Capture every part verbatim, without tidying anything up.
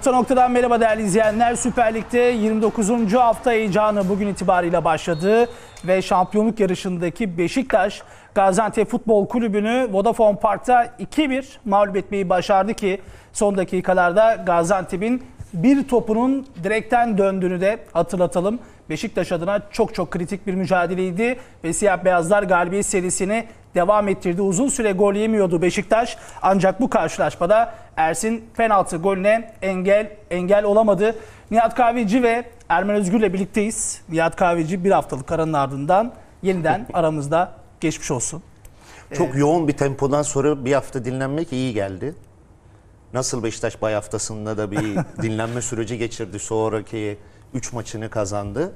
Orta Nokta'dan merhaba değerli izleyenler. Süper Lig'de yirmi dokuzuncu hafta heyecanı bugün itibariyle başladı ve şampiyonluk yarışındaki Beşiktaş, Gaziantep Futbol Kulübü'nü Vodafone Park'ta iki bir mağlup etmeyi başardı ki son dakikalarda Gaziantep'in bir topunun direkten döndüğünü de hatırlatalım. Beşiktaş adına çok çok kritik bir mücadeleydi ve siyah beyazlar galibiyet serisini devam ettirdi. Uzun süre gol yemiyordu Beşiktaş. Ancak bu karşılaşmada Ersin penaltı golüne engel engel olamadı. Nihat Kahveci ve Erman Özgür'le birlikteyiz. Nihat Kahveci bir haftalık aranın ardından yeniden aramızda, geçmiş olsun. Çok ee, yoğun bir tempodan sonra bir hafta dinlenmek iyi geldi. Nasıl Beşiktaş bay haftasında da bir dinlenme süreci geçirdi. Sonraki üç maçını kazandı.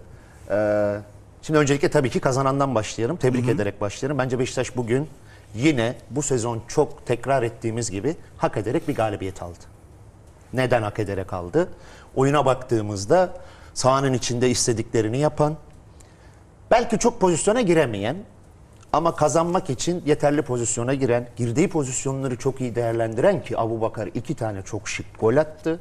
Ee, şimdi öncelikle tabii ki kazanandan başlayalım. Tebrik Hı -hı. ederek başlayalım. Bence Beşiktaş bugün yine bu sezon çok tekrar ettiğimiz gibi hak ederek bir galibiyet aldı. Neden hak ederek aldı? Oyuna baktığımızda sahanın içinde istediklerini yapan, belki çok pozisyona giremeyen ama kazanmak için yeterli pozisyona giren, girdiği pozisyonları çok iyi değerlendiren ki Aboubakar iki tane çok şık gol attı.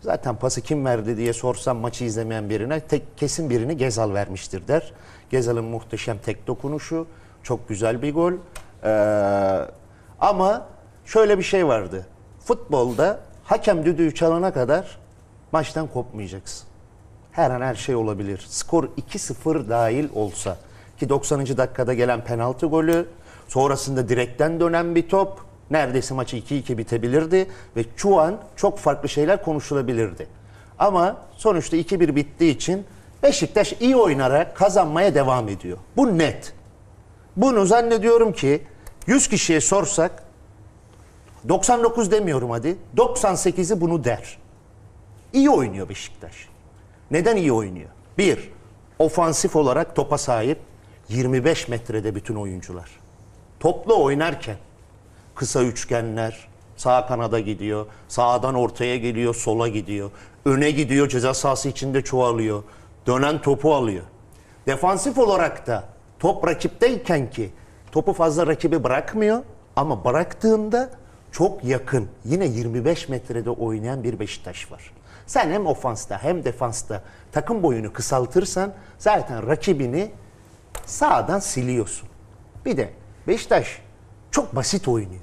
Zaten pası kim verdi diye sorsam maçı izlemeyen birine tek kesin birini Ghezzal vermiştir der. Ghezzal'ın muhteşem tek dokunuşu, çok güzel bir gol. Ee, ama şöyle bir şey vardı. Futbolda hakem düdüğü çalana kadar maçtan kopmayacaksın. Her an her şey olabilir. Skor iki sıfır dahil olsa ki doksanıncı dakikada gelen penaltı golü, sonrasında direkten dönen bir top, neredeyse maçı iki iki bitebilirdi ve şu an çok farklı şeyler konuşulabilirdi. Ama sonuçta iki bir bittiği için Beşiktaş iyi oynarak kazanmaya devam ediyor. Bu net. Bunu zannediyorum ki yüz kişiye sorsak doksan dokuz demiyorum hadi, doksan sekizi bunu der. İyi oynuyor Beşiktaş. Neden iyi oynuyor? Bir, ofansif olarak topa sahip yirmi beş metrede bütün oyuncular. Topla oynarken kısa üçgenler, sağ kanada gidiyor, sağdan ortaya geliyor, sola gidiyor, öne gidiyor, ceza sahası içinde çoğalıyor, dönen topu alıyor. Defansif olarak da top rakipteyken ki topu fazla rakibi bırakmıyor ama bıraktığında çok yakın, yine yirmi beş metrede oynayan bir Beşiktaş var. Sen hem ofansta hem defansta takım boyunu kısaltırsan zaten rakibini sağdan siliyorsun. Bir de Beşiktaş çok basit oynuyor.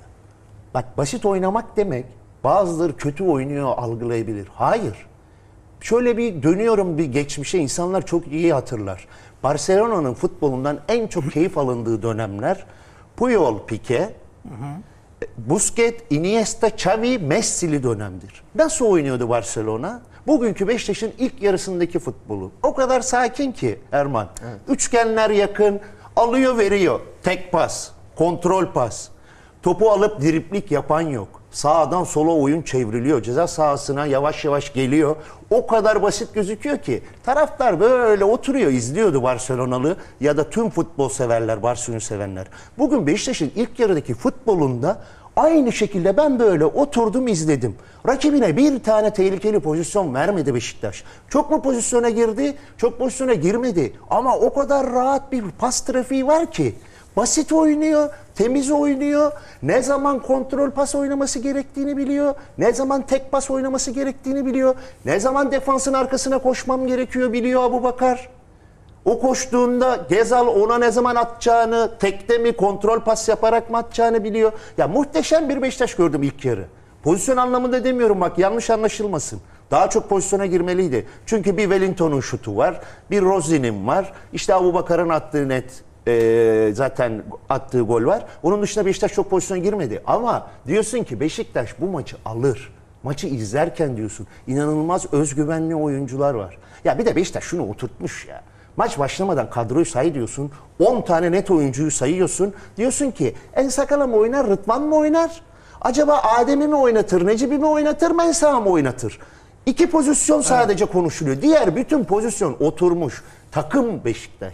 Bak, basit oynamak demek bazıları kötü oynuyor algılayabilir. Hayır. Şöyle bir dönüyorum bir geçmişe, insanlar çok iyi hatırlar. Barcelona'nın futbolundan en çok keyif alındığı dönemler Puyol, Pique, Busquets, Iniesta, Xavi, Messi'li dönemdir. Nasıl oynuyordu Barcelona? Bugünkü Beşiktaş'ın ilk yarısındaki futbolu. O kadar sakin ki Erman. Evet. Üçgenler yakın, alıyor veriyor. Tek pas, kontrol pas. Topu alıp driplik yapan yok. Sağdan sola oyun çevriliyor. Ceza sahasına yavaş yavaş geliyor. O kadar basit gözüküyor ki taraftar böyle oturuyor, izliyordu Barcelonalı ya da tüm futbol severler, Barcelona sevenler. Bugün Beşiktaş'ın ilk yarıdaki futbolunda aynı şekilde ben böyle oturdum, izledim. Rakibine bir tane tehlikeli pozisyon vermedi Beşiktaş. Çok mu pozisyona girdi? Çok pozisyona girmedi. Ama o kadar rahat bir pas trafiği var ki. Basit oynuyor, temiz oynuyor, ne zaman kontrol pas oynaması gerektiğini biliyor, ne zaman tek pas oynaması gerektiğini biliyor, ne zaman defansın arkasına koşmam gerekiyor biliyor Aboubakar. O koştuğunda Ghezzal ona ne zaman atacağını, tekte mi kontrol pas yaparak mı atacağını biliyor. Ya muhteşem bir Beşiktaş gördüm ilk yarı. Pozisyon anlamında demiyorum, bak yanlış anlaşılmasın. Daha çok pozisyona girmeliydi. Çünkü bir Wellington'un şutu var, bir Rozier'in var, işte Aboubakar'ın attığı net. Ee, zaten attığı gol var. Onun dışında Beşiktaş çok pozisyona girmedi. Ama diyorsun ki Beşiktaş bu maçı alır. Maçı izlerken diyorsun inanılmaz özgüvenli oyuncular var. Ya bir de Beşiktaş şunu oturtmuş ya. Maç başlamadan kadroyu say diyorsun. on tane net oyuncuyu sayıyorsun. Diyorsun ki en sakala mı oynar, Rıdvan mı oynar? Acaba Adem'i mi oynatır, Necip'i mi oynatır, Mensah mı oynatır? İki pozisyon sadece evet. konuşuluyor. Diğer bütün pozisyon oturmuş. Takım Beşiktaş.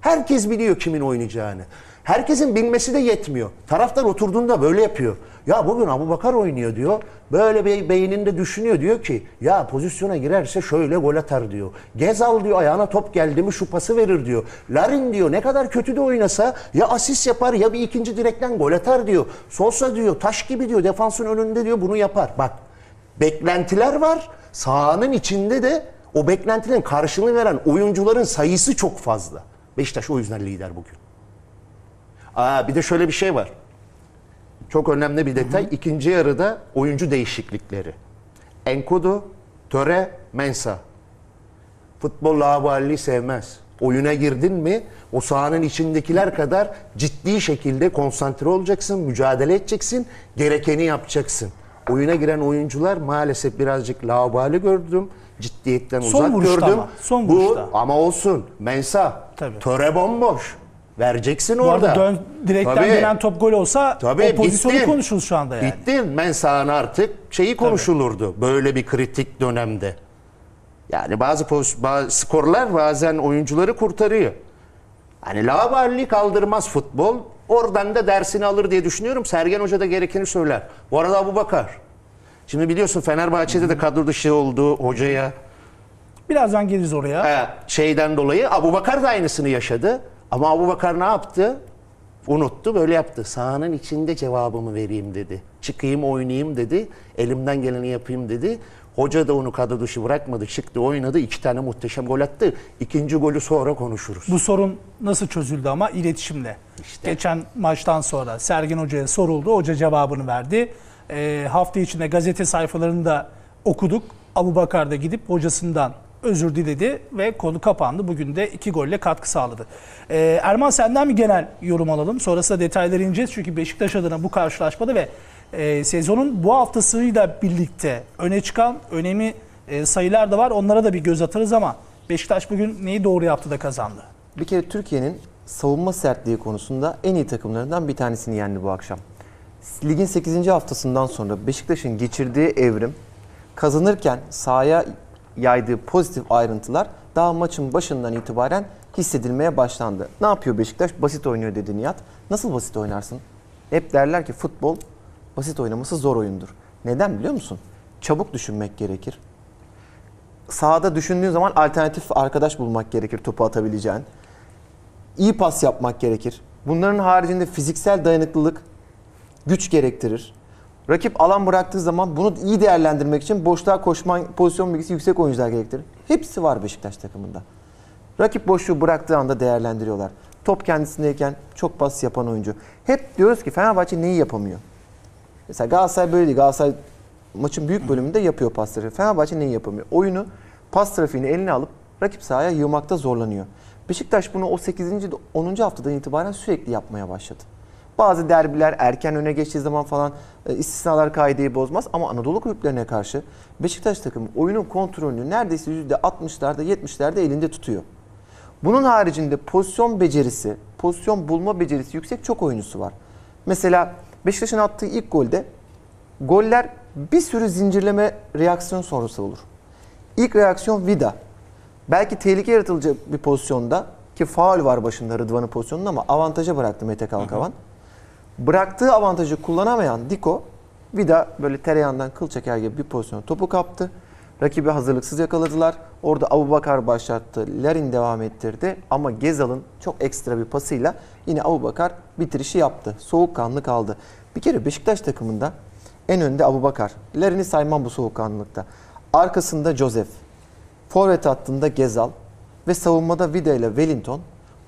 Herkes biliyor kimin oynayacağını. Herkesin bilmesi de yetmiyor. Taraftar oturduğunda böyle yapıyor. Ya bugün Aboubakar oynuyor diyor. Böyle bir beyninde düşünüyor, diyor ki ya pozisyona girerse şöyle gol atar diyor. Ghezzal diyor ayağına top geldi mi şu pası verir diyor. Larin diyor ne kadar kötü de oynasa ya asist yapar ya bir ikinci direkten gol atar diyor. Solsa diyor taş gibi diyor defansın önünde diyor bunu yapar. Bak beklentiler var. Sahanın içinde de o beklentilerin karşılığını veren oyuncuların sayısı çok fazla. Beşiktaş o yüzden lider bugün. Aa, bir de şöyle bir şey var. Çok önemli bir detay. Hı hı. İkinci yarıda oyuncu değişiklikleri. Enkudu, Töre, Mensah. Futbol lavalliği sevmez. Oyuna girdin mi o sahanın içindekiler kadar ciddi şekilde konsantre olacaksın, mücadele edeceksin, gerekeni yapacaksın. Oyuna giren oyuncular maalesef birazcık laubali gördüm, ciddiyetten son uzak gördüm. Ama, son Bu vuruşta. Ama olsun, Mensah, tabii. Töre bomboş. Vereceksin bu orada. Dön, direkten tabii, gelen top gol olsa tabii, o pozisyonu bittim. konuşulur şu anda yani. Bittin. Mensah'ın artık şeyi konuşulurdu tabii. böyle bir kritik dönemde. Yani bazı, poz, bazı skorlar bazen oyuncuları kurtarıyor. Hani lavalli kaldırmaz futbol. Oradan da dersini alır diye düşünüyorum. Sergen Hoca da gerekeni söyler. Bu arada Aboubakar. Şimdi biliyorsun Fenerbahçe'de de kadro dışı oldu hocaya. Birazdan geliriz oraya. He, şeyden dolayı Aboubakar da aynısını yaşadı. Ama Aboubakar ne yaptı? Unuttu, böyle yaptı. Sahanın içinde cevabımı vereyim dedi. Çıkayım, oynayayım dedi. Elimden geleni yapayım dedi. Hoca da onu kadro dışı bırakmadı. Çıktı, oynadı. İki tane muhteşem gol attı. İkinci golü sonra konuşuruz. Bu sorun nasıl çözüldü ama? İletişimle. İşte. Geçen maçtan sonra Sergen Hoca'ya soruldu. Hoca cevabını verdi. E, hafta içinde gazete sayfalarını da okuduk. Aboubakar da gidip hocasından özür diledi ve konu kapandı. Bugün de iki golle katkı sağladı. Ee, Erman, senden bir genel yorum alalım. Sonrasında detayları ineceğiz. Çünkü Beşiktaş adına bu karşılaşmada ve e, sezonun bu haftasıyla birlikte öne çıkan önemli e, sayılar da var. Onlara da bir göz atarız ama Beşiktaş bugün neyi doğru yaptı da kazandı? Bir kere Türkiye'nin savunma sertliği konusunda en iyi takımlarından bir tanesini yendi bu akşam. Ligin sekizinci haftasından sonra Beşiktaş'ın geçirdiği evrim, kazanırken sahaya yaydığı pozitif ayrıntılar daha maçın başından itibaren hissedilmeye başlandı. Ne yapıyor Beşiktaş? Basit oynuyor dedi Nihat. Nasıl basit oynarsın? Hep derler ki futbol basit oynaması zor oyundur. Neden biliyor musun? Çabuk düşünmek gerekir. Sahada düşündüğün zaman alternatif arkadaş bulmak gerekir topu atabileceğin. İyi pas yapmak gerekir. Bunların haricinde fiziksel dayanıklılık güç gerektirir. Rakip alan bıraktığı zaman bunu iyi değerlendirmek için boşluğa koşma, pozisyon bilgisi yüksek oyuncular gerektirir. Hepsi var Beşiktaş takımında. Rakip boşluğu bıraktığı anda değerlendiriyorlar. Top kendisindeyken çok pas yapan oyuncu. Hep diyoruz ki Fenerbahçe neyi yapamıyor? Mesela Galatasaray böyle değil. Galatasaray maçın büyük bölümünde yapıyor pasları. Fenerbahçe neyi yapamıyor? Oyunu, pas trafiğini eline alıp rakip sahaya yığmakta zorlanıyor. Beşiktaş bunu o sekizinci onuncu haftadan itibaren sürekli yapmaya başladı. Bazı derbiler erken öne geçtiği zaman falan e, istisnalar kaideyi bozmaz. Ama Anadolu kulüplerine karşı Beşiktaş takımı oyunun kontrolünü neredeyse yüzde altmışlarda yetmişlerde elinde tutuyor. Bunun haricinde pozisyon becerisi, pozisyon bulma becerisi yüksek çok oyuncusu var. Mesela Beşiktaş'ın attığı ilk golde goller bir sürü zincirleme reaksiyon sonrası olur. İlk reaksiyon Vida. Belki tehlike yaratılacak bir pozisyonda ki faul var başında Rıdvan'ın pozisyonunda ama avantaja bıraktı Mete Kalkavan. Hı hı. Bıraktığı avantajı kullanamayan Diko, Vida böyle tereyağından kıl çeker gibi bir pozisyonu topu kaptı. Rakibi hazırlıksız yakaladılar. Orada Aboubakar başlattı. Larin devam ettirdi. Ama Ghezzal'ın çok ekstra bir pasıyla yine Aboubakar bitirişi yaptı. Soğukkanlı kaldı. Bir kere Beşiktaş takımında en önde Aboubakar. Larin'i saymam bu soğukkanlılıkta. Arkasında Josef. Forvet hattında Ghezzal. Ve savunmada Vida ile Wellington.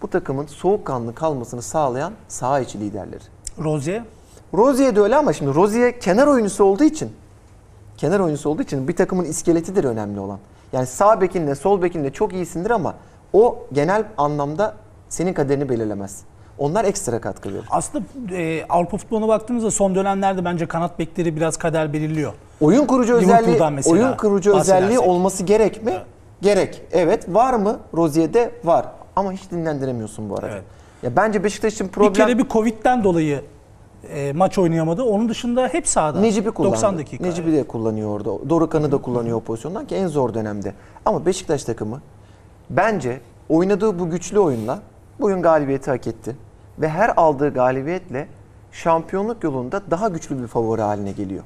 Bu takımın soğukkanlı kalmasını sağlayan saha içi liderleri. Rozier? Rozier de öyle ama şimdi Rozier kenar oyuncusu olduğu için kenar oyuncusu olduğu için bir takımın iskeletidir önemli olan. Yani sağ bekinle sol bekinle çok iyisindir ama o genel anlamda senin kaderini belirlemez. Onlar ekstra katkı verir. Aslında e, Avrupa futboluna baktığımızda son dönemlerde bence kanat bekleri biraz kader belirliyor. Oyun kurucu özelliği, oyun kurucu özelliği olması gerek mi? Evet. Gerek. Evet. Var mı? Rozier'de var. Ama hiç dinlendiremiyorsun bu arada. Evet. Ya bence Beşiktaş için problem... Bir kere bir Covid'den dolayı e, maç oynayamadı. Onun dışında hep sahada. Necip'i kullandı. doksan dakika. Necip'i yani. de kullanıyor orada. Dorukan'ı da kullanıyor o pozisyondan ki en zor dönemde. Ama Beşiktaş takımı bence oynadığı bu güçlü oyunla bugün galibiyeti hak etti. Ve her aldığı galibiyetle şampiyonluk yolunda daha güçlü bir favori haline geliyor.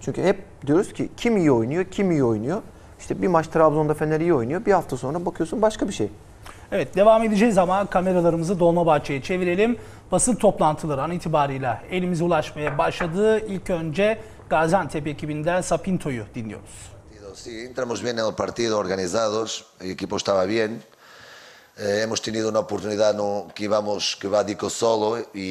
Çünkü hep diyoruz ki kim iyi oynuyor, kim iyi oynuyor. İşte bir maç Trabzon'da Fener iyi oynuyor. Bir hafta sonra bakıyorsun başka bir şey. Evet, devam edeceğiz ama kameralarımızı Dolmabahçe'ye çevirelim. Basın toplantıları an itibariyle elimize ulaşmaya başladı. İlk önce Gaziantep ekibinden Sá Pinto'yu dinliyoruz. Sí, entramos bien en el partido, organizados, el equipo estaba bien. Eh, hemos tenido una oportunidad no, que íbamos, que va Diko solo y,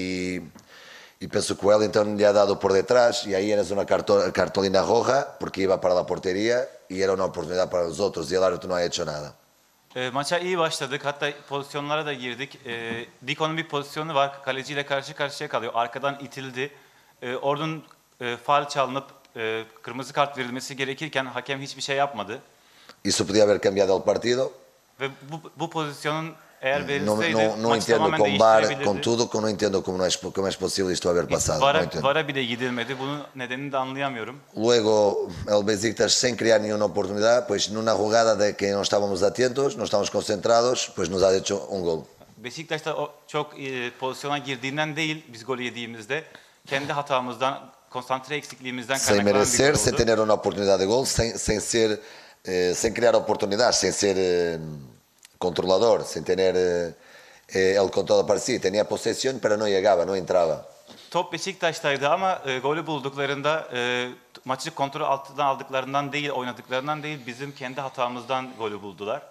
y pensó que Wellington le ha dado por detrás y ahí era una cartol, cartolina roja porque iba para la portería y era una oportunidad para nosotros y el árbitro no ha hecho nada. E, maça iyi başladık, hatta pozisyonlara da girdik. E, Diko'nun bir pozisyonu var, kaleciyle karşı karşıya kalıyor, arkadan itildi. E, Ordun e, faul çalınıp e, kırmızı kart verilmesi gerekirken hakem hiçbir şey yapmadı. Eso podía haber cambiado el partido. Ve bu, bu pozisyonun eğer verilseydi no, no, no maç tamamen değiştirebilirdi. Con todo, no entiendo cómo es, cómo es posible esto haber pasado. VAR'a, no VAR'a bile gidilmedi. Bunun nedenini de anlayamıyorum. Luego el Beşiktaş sin crear ni una oportunidad, pues en una jugada de que no estábamos atentos, no estábamos concentrados, pues nos ha hecho un gol. Beşiktaş da çok e, pozisyona girdiğinden değil, biz golü yediğimizde kendi hatamızdan, konsantre eksikliğimizden kaynaklanan bir gol oldu. Sin merecer, sin tener una oportunidad de gol, sin sin ser eh, sin crear oportunidad, sin ser eh, controlador, sin tener eh, el control para sí. Tenía posesión, pero no llegaba, no entraba. Top Beşiktaş'taydı ama e, golü bulduklarında e, maçı kontrol altından aldıklarından değil, oynadıklarından değil, bizim kendi hatamızdan golü buldular.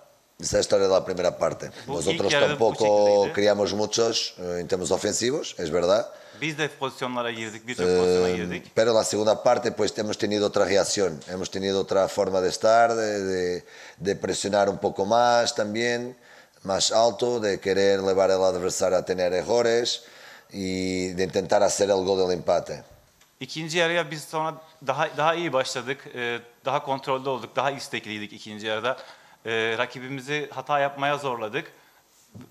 Esa historia de la primera parte. Bu Nosotros tampoco creamos muchos en temas ofensivos, es verdad. Biz de pozisyonlara girdik, birçok e, pozisyona girdik. Pero la segunda parte pues hemos tenido otra reacción, hemos tenido otra forma de estar, de, de, de presionar un poco más también, más alto, de querer llevar al adversario a tener errores y de intentar hacer el gol del empate. İkinci yarıya biz sonra daha daha iyi başladık, daha kontrollü olduk, daha istekliydik ikinci yarıda. Rakibimizi hata yapmaya zorladık.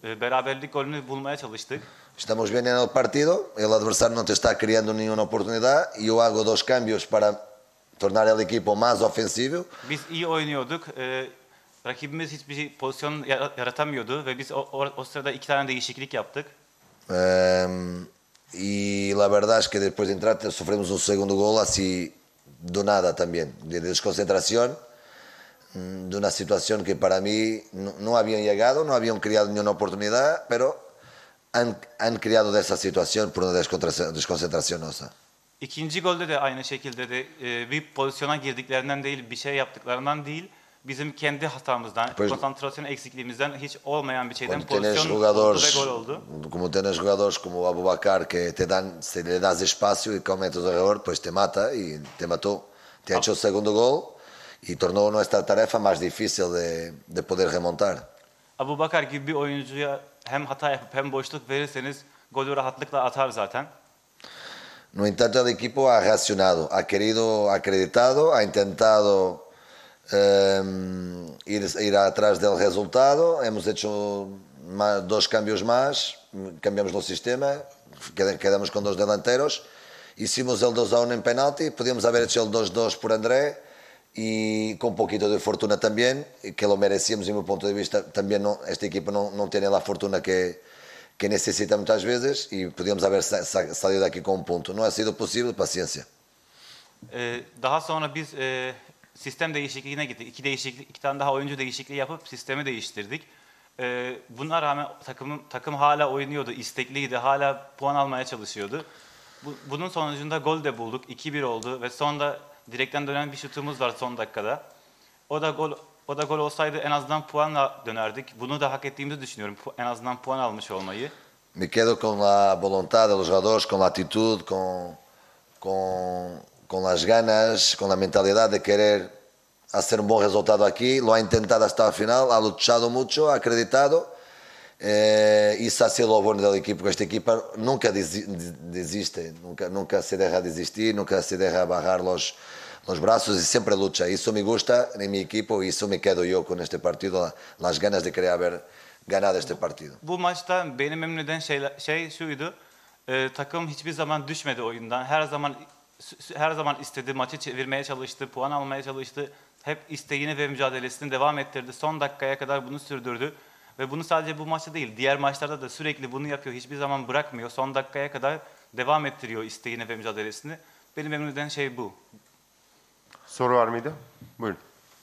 Beraberlik golünü bulmaya çalıştık. Estamos bien en el partido, el adversario no te está creando ninguna oportunidad y yo hago dos cambios para tornar el equipo más ofensivo. Biz iyi oynuyorduk. E, rakibimiz hiçbir pozisyon yaratamıyordu ve biz o, o, o sırada iki tane değişiklik yaptık. Um, y la verdad es que después de entrar sufrimos un segundo gol así de nada también, de desconcentración. De una situación que para mí no, no habían llegado, no habían creado ni una oportunidad, pero han, han creado de esa situación por una desconcentración nuestra. İkinci golde de aynı şekilde de e, bir pozisyona girdiklerinden değil, bir şey yaptıklarından değil, bizim kendi hatamızdan, pues, konsantrasyon eksikliğimizden hiç olmayan bir şeyden pozisyon oldu ve gol oldu. Como tienes jugadores como Aboubakar que te dan, se le das espacio y cometes el error, pues te mata y te mató, te ha hecho el segundo gol. Y tornó nuestra tarea más difícil de, de poder remontar. Aboubakar gibi bir oyuncuya hem hata yapıp hem boşluk verirseniz golü rahatlıkla atar zaten. No entanto el equipo ha reaccionado, ha querido, ha acreditado, ha intentado um, ir, ir atrás del resultado. Hemos hecho más, dos cambios más, cambiamos el sistema, quedamos con dos delanteros. Hicimos el dos a uno en penalti, podíamos haber hecho el dos dos por André. Y con un poquito de fortuna también, que lo merecíamos desde mi punto de vista, también no, este equipo no, no tiene la fortuna que, que necesita muchas veces y podíamos haber salido de aquí con un punto. No ha sido posible, paciencia. Ee, daha sonra biz e, sistem değişikliğine gittik. İki, değişiklik, iki tane daha oyuncu değişikliği yapıp sistemi değiştirdik. E, buna rağmen takım, takım hala oynuyordu, istekliydi, hala puan almaya çalışıyordu. Bu, bunun sonucunda gol de bulduk, iki bir oldu ve sonra direkten dönen bir şutumuz var son dakikada. O da gol, o da gol olsaydı en azından puanla dönerdik. Bunu da hak ettiğimizi düşünüyorum. En azından puan almış olmayı. Me quedo con la voluntad de los jugadores, con la actitud, con con con las ganas, con la mentalidad de querer hacer un buen resultado aquí. Lo ha intentado hasta el final, ha luchado mucho, ha acreditado. Eh, isso ha sido o bueno del equipo. Esta equipa nunca desiste, nunca, nunca se deja desistir, nunca se deja bajar los, los brazos y siempre lucha. Eso me gusta en mi equipo y eso me quedo yo con este partido, las ganas de querer haber ganado este partido. Bu, bu maçta beni memnun eden şey, şey şuydu, e, takım hiçbir zaman düşmedi oyundan. Her zaman her zaman istedi, maçı çevirmeye çalıştı, puan almaya çalıştı. Hep isteğini ve mücadelesini devam ettirdi. Son dakikaya kadar bunu sürdürdü. Ve bunu sadece bu maçta değil, diğer maçlarda da sürekli bunu yapıyor. Hiçbir zaman bırakmıyor. Son dakikaya kadar devam ettiriyor isteğini ve mücadelesini. Beni memnun eden şey bu. Soru var mıydı? Buyurun.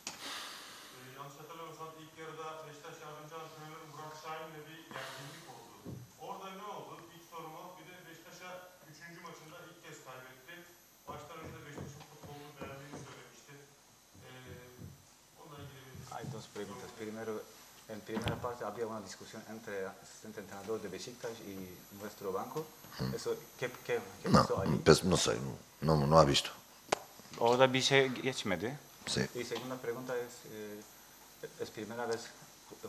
Ee, yanlış hatırlamıyorsam ilk yarıda Beşiktaş yardımcı antrenörü Burak Şahin'le bir gerginlik oldu. Orada ne oldu? İlk sorum o. Bir de Beşiktaş'a üçüncü maçında ilk kez kaybetti. Baştan önce Beşiktaş'ın dos preguntas. Primero, en primera parte había una discusión entre el asistente entrenador de Beşiktaş y nuestro banco. Eso, ¿qué, qué, qué no, pasó ahí? No sé, no, no ha visto. Orada bir şey geçmedi. Sí. Y segunda pregunta es, eh, es primera vez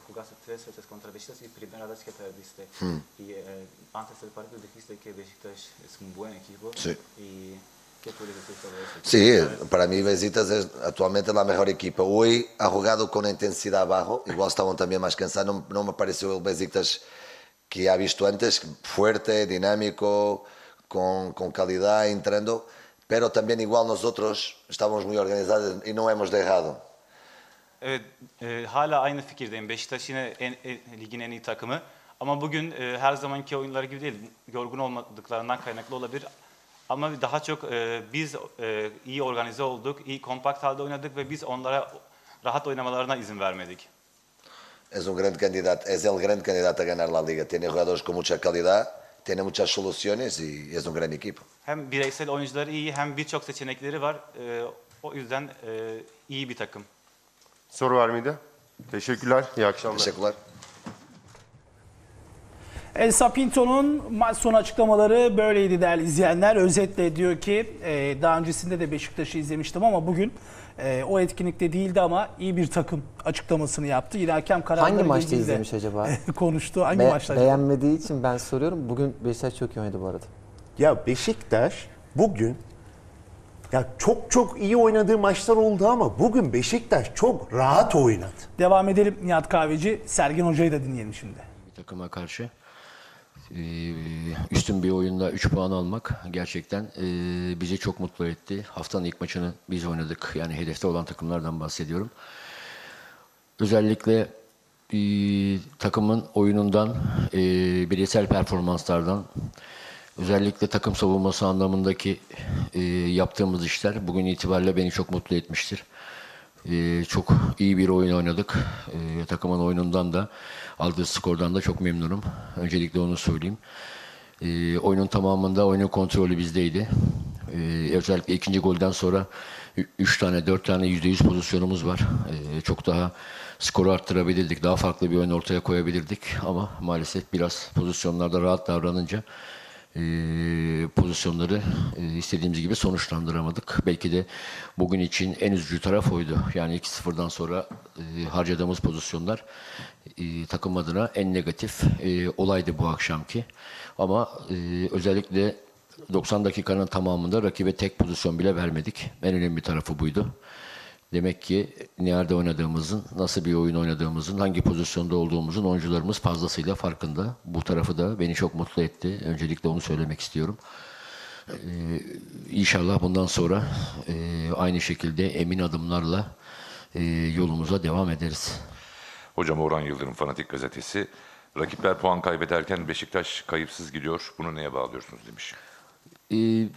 jugaste tres veces contra Beşiktaş y primera vez que perdiste. Hmm. Y eh, antes del partido dijiste que Beşiktaş es un buen equipo. Sí. Y, ¿qué puedes decir sobre eso? Sí, para mí Beşiktaş es actualmente la mejor equipa. Hoy ha jugado con intensidad abajo, igual estaban también más cansados. No, no me pareció el Beşiktaş que ha visto antes, fuerte, dinámico, con, con calidad entrando. Pero también igual nosotros estábamos muy organizados y no hemos dejado. Evet, e, hala aynı fikirdeyim. Beşiktaş yine en, en, ligin en iyi takımı. Ama bugün e, her zamanki oyunları gibi değil. Yorgun olmadıklarından kaynaklı olabilir. Ama daha çok e, biz e, iyi organize olduk, iyi kompakt halde oynadık ve biz onlara rahat oynamalarına izin vermedik. Es un gran candidato, es el gran candidato a ganar la liga. Tiene jugadores con mucha calidad. Tiene muchas soluciones y es un gran equipo. Hem bireysel oyuncuları iyi, hem birçok seçenekleri var. E, o yüzden e, iyi bir takım. Soru var mıydı? Teşekkürler, iyi akşamlar. Teşekkürler. E, Sá Pinto'nun maç sonu açıklamaları böyleydi değerli izleyenler. Özetle diyor ki, e, daha öncesinde de Beşiktaş'ı izlemiştim ama bugün e, o etkinlikte değildi ama iyi bir takım açıklamasını yaptı. Yine hakem kararları hangi maçta izlemiş acaba? konuştu. Hangi Be maçta? Beğenmediği acaba? için ben soruyorum. Bugün Beşiktaş çok iyi oynadı bu arada. Ya Beşiktaş bugün ya çok çok iyi oynadığı maçlar oldu ama bugün Beşiktaş çok rahat oynadı. Devam edelim Nihat Kahveci. Sergen Hoca'yı da dinleyelim şimdi. Bir takıma karşı üstün bir oyunda üç puan almak gerçekten bizi çok mutlu etti. Haftanın ilk maçını biz oynadık. Yani hedefte olan takımlardan bahsediyorum. Özellikle takımın oyunundan, bireysel performanslardan, özellikle takım savunması anlamındaki yaptığımız işler bugün itibariyle beni çok mutlu etmiştir. Çok iyi bir oyun oynadık. Takımın oyunundan da, aldığı skordan da çok memnunum. Öncelikle onu söyleyeyim. Oyunun tamamında oyunun kontrolü bizdeydi. Özellikle ikinci golden sonra üç tane dört tane yüzde yüz pozisyonumuz var. Çok daha skoru arttırabilirdik. Daha farklı bir oyun ortaya koyabilirdik. Ama maalesef biraz pozisyonlarda rahat davranınca Ee, pozisyonları e, istediğimiz gibi sonuçlandıramadık. Belki de bugün için en üzücü taraf oydu. Yani iki sıfırdan sonra e, harcadığımız pozisyonlar e, takım adına en negatif e, olaydı bu akşamki. Ama e, özellikle doksan dakikanın tamamında rakibe tek pozisyon bile vermedik. En önemli tarafı buydu. Demek ki nerede oynadığımızın, nasıl bir oyun oynadığımızın, hangi pozisyonda olduğumuzun oyuncularımız fazlasıyla farkında. Bu tarafı da beni çok mutlu etti. Öncelikle onu söylemek istiyorum. Ee, inşallah bundan sonra e, aynı şekilde emin adımlarla e, yolumuza devam ederiz. Hocam Orhan Yıldırım Fanatik Gazetesi, rakipler puan kaybederken Beşiktaş kayıpsız gidiyor. Bunu neye bağlıyorsunuz demiş. Evet.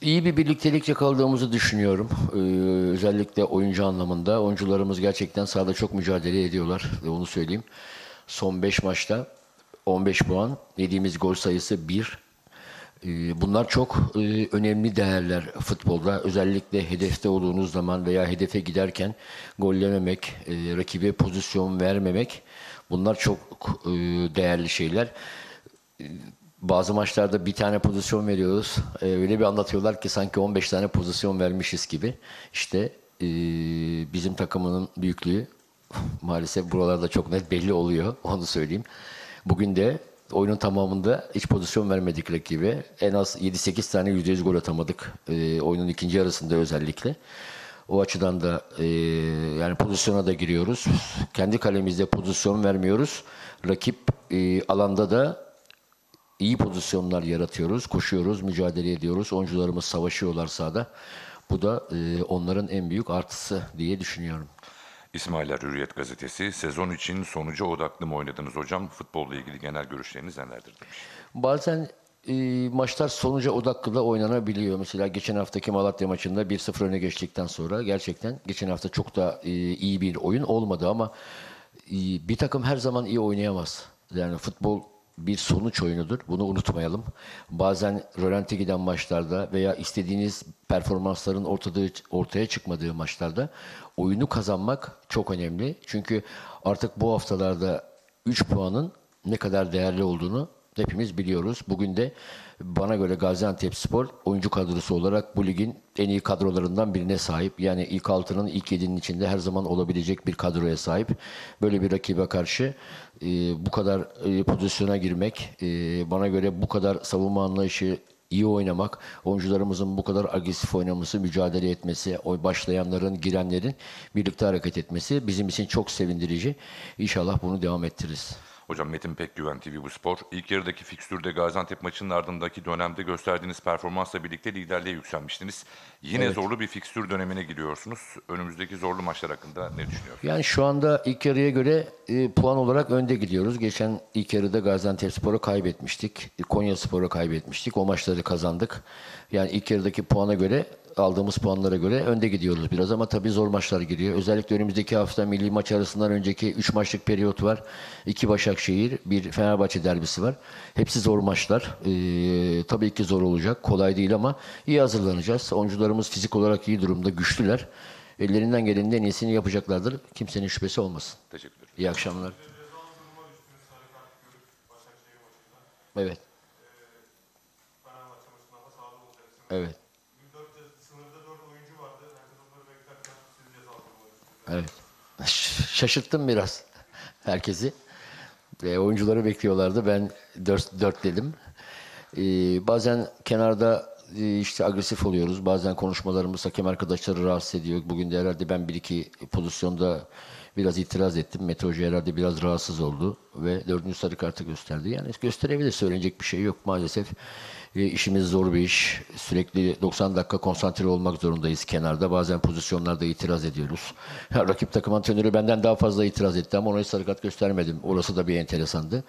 İyi bir birliktelik yakaladığımızı düşünüyorum. Ee, özellikle oyuncu anlamında. Oyuncularımız gerçekten sahada çok mücadele ediyorlar. Ve onu söyleyeyim. Son beş maçta on beş puan. Yediğimiz gol sayısı bir. Ee, bunlar çok e, önemli değerler futbolda. Özellikle hedefte olduğunuz zaman veya hedefe giderken gollememek, e, rakibe pozisyon vermemek. Bunlar çok e, değerli şeyler. E, Bazı maçlarda bir tane pozisyon veriyoruz. Ee, öyle bir anlatıyorlar ki sanki on beş tane pozisyon vermişiz gibi. İşte e, bizim takımının büyüklüğü maalesef buralarda çok net belli oluyor. Onu söyleyeyim. Bugün de oyunun tamamında hiç pozisyon vermedik rakibe. En az yedi sekiz tane yüzde yüz gol atamadık. E, oyunun ikinci yarısında özellikle. O açıdan da e, yani pozisyona da giriyoruz. Kendi kalemizde pozisyon vermiyoruz. Rakip e, alanda da İyi pozisyonlar yaratıyoruz, koşuyoruz, mücadele ediyoruz. Oyuncularımız savaşıyorlar sahada. Bu da e, onların en büyük artısı diye düşünüyorum. İsmailer Hürriyet Gazetesi, sezon için sonuca odaklı mı oynadınız hocam? Futbolla ilgili genel görüşleriniz nelerdir demiş. Bazen e, maçlar sonuca odaklı da oynanabiliyor. Mesela geçen haftaki Malatya maçında bir sıfır öne geçtikten sonra gerçekten geçen hafta çok da e, iyi bir oyun olmadı ama e, bir takım her zaman iyi oynayamaz. Yani futbol bir sonuç oyunudur. Bunu unutmayalım. Bazen rölante giden maçlarda veya istediğiniz performansların ortada, ortaya çıkmadığı maçlarda oyunu kazanmak çok önemli. Çünkü artık bu haftalarda üç puanın ne kadar değerli olduğunu hepimiz biliyoruz. Bugün de bana göre Gaziantepspor oyuncu kadrosu olarak bu ligin en iyi kadrolarından birine sahip. Yani ilk altının, ilk yedinin içinde her zaman olabilecek bir kadroya sahip. Böyle bir rakibe karşı e, bu kadar e, pozisyona girmek, e, bana göre bu kadar savunma anlayışı iyi oynamak, oyuncularımızın bu kadar agresif oynaması, mücadele etmesi, oy başlayanların, girenlerin birlikte hareket etmesi bizim için çok sevindirici. İnşallah bunu devam ettiririz. Hocam, Metin Pekgüven, T V Bu Spor. İlk yarıdaki fikstürde Gaziantep maçının ardındaki dönemde gösterdiğiniz performansla birlikte liderliğe yükselmiştiniz. Yine evet. Zorlu bir fikstür dönemine giriyorsunuz. Önümüzdeki zorlu maçlar hakkında ne düşünüyorsunuz? Yani şu anda ilk yarıya göre e, puan olarak önde gidiyoruz. Geçen ilk yarıda Gaziantepspor'u kaybetmiştik. Konyaspor'u kaybetmiştik. O maçları kazandık. Yani ilk yarıdaki puana göre, aldığımız puanlara göre önde gidiyoruz biraz, ama tabii zor maçlar giriyor. Özellikle önümüzdeki hafta milli maç arasından önceki üç maçlık periyot var. iki Başakşehir, bir Fenerbahçe derbisi var. Hepsi zor maçlar. Ee, tabii ki zor olacak. Kolay değil ama iyi hazırlanacağız. Oyuncularımız fizik olarak iyi durumda, güçlüler. Ellerinden gelenin en iyisini yapacaklardır. Kimsenin şüphesi olmasın. Teşekkür ederim. İyi akşamlar. Evet. Evet. Evet. Şaşırttım biraz herkesi. E, oyuncuları bekliyorlardı. Ben dört dedim. E, bazen kenarda e, işte agresif oluyoruz. Bazen konuşmalarımız hakem arkadaşları rahatsız ediyor. Bugün de herhalde ben bir iki pozisyonda biraz itiraz ettim. Mete Hoca herhalde biraz rahatsız oldu ve dördüncü sarı kartı gösterdi. Yani gösterebilir, söylenecek bir şey yok. Maalesef e, işimiz zor bir iş. Sürekli doksan dakika konsantre olmak zorundayız kenarda. Bazen pozisyonlarda itiraz ediyoruz. Ya, rakip takım antrenörü benden daha fazla itiraz etti ama ona hiç sarı kart göstermedim. Orası da bir enteresandı.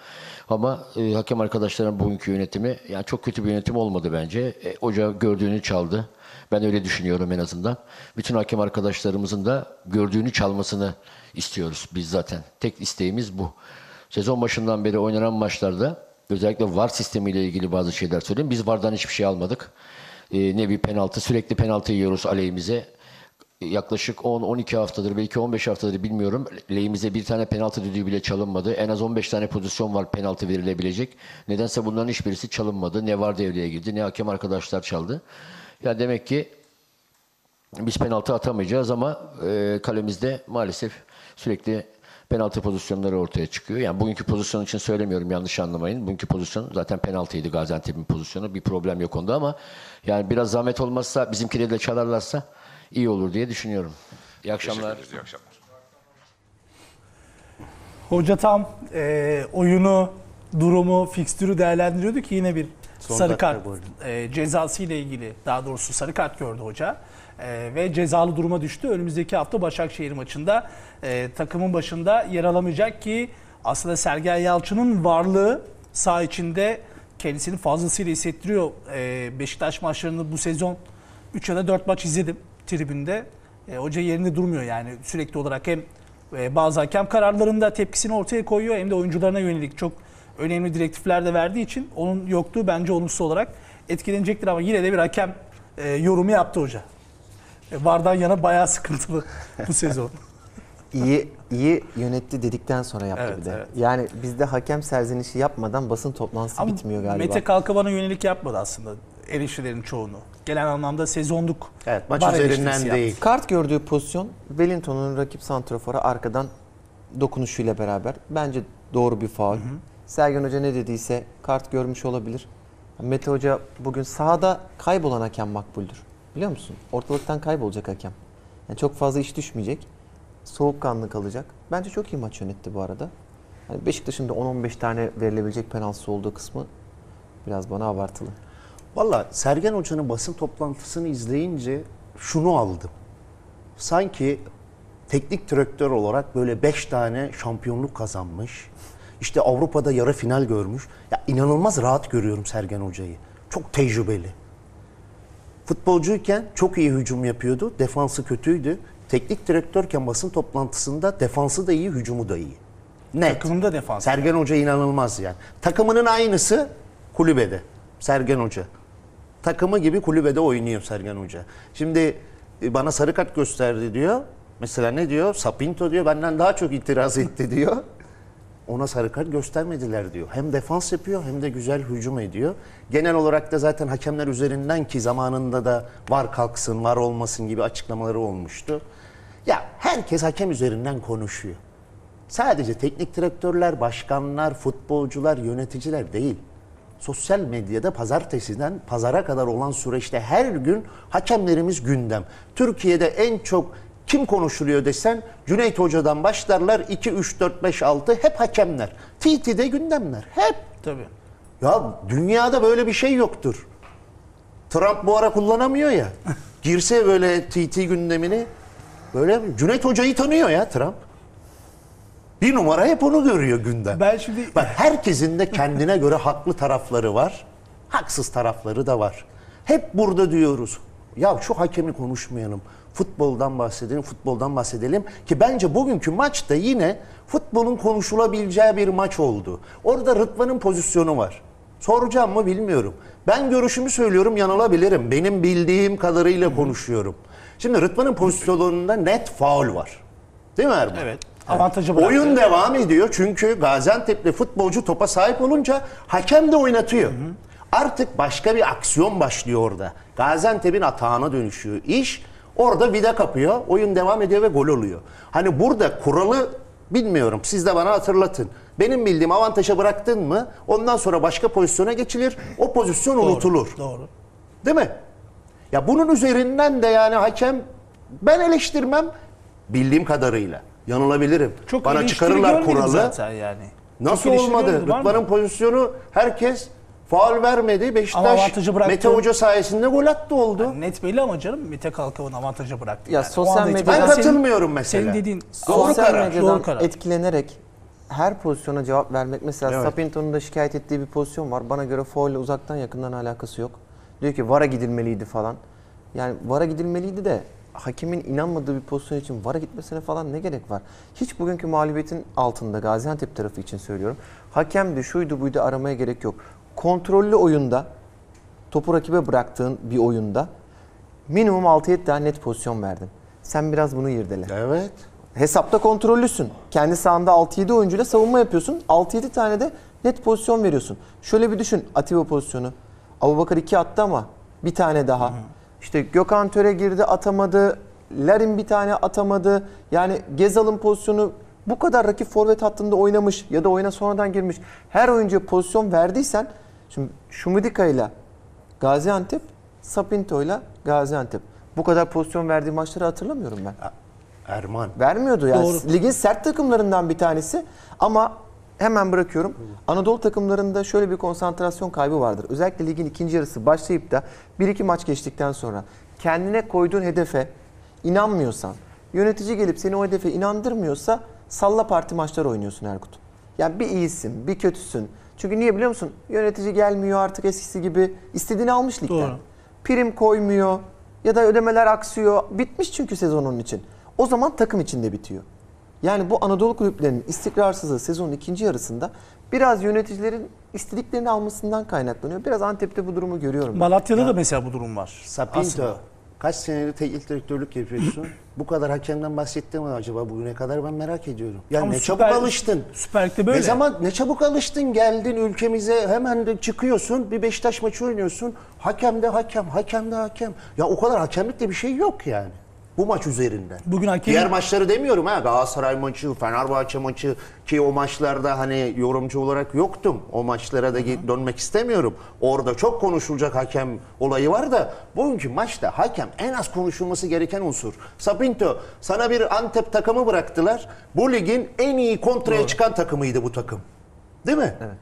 Ama e, hakem arkadaşların bugünkü yönetimi, yani çok kötü bir yönetim olmadı bence. E, hoca gördüğünü çaldı. Ben öyle düşünüyorum en azından. Bütün hakem arkadaşlarımızın da gördüğünü çalmasını istiyoruz biz zaten. Tek isteğimiz bu. Sezon başından beri oynanan maçlarda özellikle V A R sistemiyle ilgili bazı şeyler söyleyeyim. Biz V A R'dan hiçbir şey almadık. Ee, ne bir penaltı, sürekli penaltı yiyoruz aleyhimize. Yaklaşık on on iki haftadır, belki on beş haftadır bilmiyorum. Lehimize bir tane penaltı düdüğü bile çalınmadı. En az on beş tane pozisyon var penaltı verilebilecek. Nedense bunların hiçbirisi çalınmadı. Ne V A R devreye girdi, ne hakem arkadaşlar çaldı. Ya demek ki biz penaltı atamayacağız ama e, kalemizde maalesef sürekli penaltı pozisyonları ortaya çıkıyor. Yani bugünkü pozisyon için söylemiyorum, yanlış anlamayın. Bugünkü pozisyon zaten penaltıydı, Gaziantep'in pozisyonu. Bir problem yok onda ama yani biraz zahmet olmazsa, bizimkileri de çalarlarsa iyi olur diye düşünüyorum. İyi akşamlar. İyi akşamlar. Hoca tam e, oyunu, durumu, fikstürü değerlendiriyordu ki yine bir Son sarı kart e, cezası ile ilgili, daha doğrusu sarı kart gördü hoca e, ve cezalı duruma düştü. Önümüzdeki hafta Başakşehir maçında e, takımın başında yer alamayacak ki aslında Sergen Yalçın'ın varlığı saha içinde kendisini fazlasıyla hissettiriyor. E, Beşiktaş maçlarını bu sezon üç ya da dört maç izledim tribünde. E, hoca yerinde durmuyor yani, sürekli olarak hem e, bazı hakem kararlarında tepkisini ortaya koyuyor hem de oyuncularına yönelik çok önemli direktifler de verdiği için onun yokluğu bence olumsuz olarak etkilenecektir ama yine de bir hakem e, yorumu yaptı hoca. E, VAR'dan yana bayağı sıkıntılı bu sezon. iyi iyi yönetti dedikten sonra yaptı evet, bir de. Evet. Yani bizde hakem serzenişi yapmadan basın toplantısı ama bitmiyor galiba. Mete Kalkavan'a yönelik yapmadı aslında eleştirilerin çoğunu. Gelen anlamda sezonluk. Evet, maç üzerinden değil. Yaptı. Kart gördüğü pozisyon Wellington'un rakip santrafora arkadan dokunuşuyla beraber bence doğru bir faul. Sergen Hoca ne dediyse kart görmüş olabilir. Mete Hoca bugün sahada kaybolan hakem makbuldür. Biliyor musun? Ortalıktan kaybolacak hakem. Yani çok fazla iş düşmeyecek. Soğukkanlı kalacak. Bence çok iyi maç yönetti bu arada. Yani Beşiktaş'ın da on on beş tane verilebilecek penaltısı olduğu kısmı biraz bana abartılı. Valla Sergen Hoca'nın basın toplantısını izleyince şunu aldım. Sanki teknik direktör olarak böyle beş tane şampiyonluk kazanmış, İşte Avrupa'da yarı final görmüş. Ya inanılmaz rahat görüyorum Sergen Hoca'yı. Çok tecrübeli. Futbolcuyken çok iyi hücum yapıyordu. Defansı kötüydü. Teknik direktörken basın toplantısında defansı da iyi, hücumu da iyi. Net. Takımında defans. Sergen Hoca inanılmaz yani. Takımının aynısı kulübede. Sergen Hoca. Takımı gibi kulübede oynuyor Sergen Hoca. Şimdi bana sarı kart gösterdi diyor. Mesela ne diyor? Sá Pinto diyor. Benden daha çok itiraz etti diyor. Ona sarı kart göstermediler diyor. Hem defans yapıyor hem de güzel hücum ediyor. Genel olarak da zaten hakemler üzerinden ki zamanında da var kalksın, var olmasın gibi açıklamaları olmuştu. Ya herkes hakem üzerinden konuşuyor. Sadece teknik direktörler, başkanlar, futbolcular, yöneticiler değil. Sosyal medyada pazartesiden pazara kadar olan süreçte her gün hakemlerimiz gündem. Türkiye'de en çok kim konuşuluyor desen Cüneyt Hoca'dan başlarlar, iki, üç, dört, beş, altı hep hakemler. T T'de gündemler hep. Tabii. Ya dünyada böyle bir şey yoktur. Trump bu ara kullanamıyor ya. Girse böyle T T gündemini, böyle Cüneyt Hoca'yı tanıyor ya Trump. Bir numara hep onu görüyor gündem. Ben şimdi... Bak, herkesin de kendine göre haklı tarafları var. Haksız tarafları da var. Hep burada diyoruz. Ya şu hakemi konuşmayalım. Futboldan bahsedelim, futboldan bahsedelim. Ki bence bugünkü maç da yine futbolun konuşulabileceği bir maç oldu. Orada Rıdvan'ın pozisyonu var. Soracağım mı bilmiyorum. Ben görüşümü söylüyorum, yanılabilirim. Benim bildiğim kadarıyla konuşuyorum. Şimdi Rıdvan'ın pozisyonunda net faul var. Değil mi Erman? Evet. Avantajı oyun devam ediyor çünkü Gaziantep'li futbolcu topa sahip olunca hakem de oynatıyor. Hı hı. Artık başka bir aksiyon başlıyor orada. Gaziantep'in atağına dönüşüyor iş. Orada vida kapıyor. Oyun devam ediyor ve gol oluyor. Hani burada kuralı bilmiyorum. Siz de bana hatırlatın. Benim bildiğim avantaja bıraktın mı ondan sonra başka pozisyona geçilir. O pozisyon doğru, unutulur. Doğru. Değil mi? Ya bunun üzerinden de yani hakem ben eleştirmem bildiğim kadarıyla. Yanılabilirim. Çok bana çıkarırlar kuralı. Zaten yani. Nasıl olmadı? Rıdvan'ın pozisyonu herkes faul vermedi. Beşiktaş Mete Hoca sayesinde gol attı oldu. Yani net belli ama canım Mete Kalkavan avantajı bıraktı. Ya yani sosyal medyadan ben katılmıyorum mesela. Senin dediğin sosyal medyadan etkilenerek her pozisyona cevap vermek. Mesela evet. Sá Pinto'nun da şikayet ettiği bir pozisyon var. Bana göre faulle uzaktan yakından alakası yok. Diyor ki VAR'a gidilmeliydi falan. Yani VAR'a gidilmeliydi de hakemin inanmadığı bir pozisyon için VAR'a gitmesine falan ne gerek var? Hiç bugünkü mağlubiyetin altında Gaziantep tarafı için söylüyorum. Hakemdi, şuydu, buydu aramaya gerek yok. Kontrollü oyunda, topu rakibe bıraktığın bir oyunda minimum altı yedi tane net pozisyon verdin. Sen biraz bunu irdele. Evet. Hesapta kontrollüsün. Kendi sahanda altı yedi oyuncuyla savunma yapıyorsun. altı yedi tane de net pozisyon veriyorsun. Şöyle bir düşün. Atiba pozisyonu. Aboubakar iki attı ama bir tane daha. Hı hı. İşte Gökhan Töre girdi atamadı, Larin bir tane atamadı. Yani Ghezzal'ın pozisyonu bu kadar rakip forvet hattında oynamış ya da oyuna sonradan girmiş. Her oyuncuya pozisyon verdiysen, şimdi Şumidika ile Gaziantep, Sá Pinto ile Gaziantep. Bu kadar pozisyon verdiği maçları hatırlamıyorum ben. Erman. Vermiyordu yani. Doğru. Ligin sert takımlarından bir tanesi ama hemen bırakıyorum. Anadolu takımlarında şöyle bir konsantrasyon kaybı vardır. Özellikle ligin ikinci yarısı başlayıp da bir iki maç geçtikten sonra kendine koyduğun hedefe inanmıyorsan, yönetici gelip seni o hedefe inandırmıyorsa salla parti maçlar oynuyorsun Erkut. Yani bir iyisin, bir kötüsün. Çünkü niye biliyor musun? Yönetici gelmiyor artık eskisi gibi. İstediğini almış ligden. Doğru. Prim koymuyor ya da ödemeler aksıyor. Bitmiş çünkü sezonun için. O zaman takım içinde bitiyor. Yani bu Anadolu kulüplerinin istikrarsızlığı sezonun ikinci yarısında biraz yöneticilerin istediklerini almasından kaynaklanıyor. Biraz Antep'te bu durumu görüyorum. Malatya'da yani da mesela bu durum var. Sá Pinto, kaç senedir teknik direktörlük yapıyorsun? Bu kadar hakemden bahsettin mi acaba bugüne kadar, ben merak ediyorum. Ya yani ne süper, çabuk alıştın. Süper Lig'de böyle. Ne zaman ne çabuk alıştın, geldin ülkemize hemen de çıkıyorsun. Bir Beşiktaş maçı oynuyorsun. Hakem de hakem, hakem de hakem. Ya o kadar hakemlikte bir şey yok yani. Bu maç üzerinden. Bugün hakem... Diğer maçları demiyorum ha. Galatasaray maçı, Fenerbahçe maçı ki o maçlarda hani yorumcu olarak yoktum. O maçlara da Hı-hı. dönmek istemiyorum. Orada çok konuşulacak hakem olayı var da bugünkü maçta hakem en az konuşulması gereken unsur. Sá Pinto, sana bir Antep takımı bıraktılar. Bu ligin en iyi kontraya Doğru. çıkan takımıydı bu takım. Değil mi? Evet.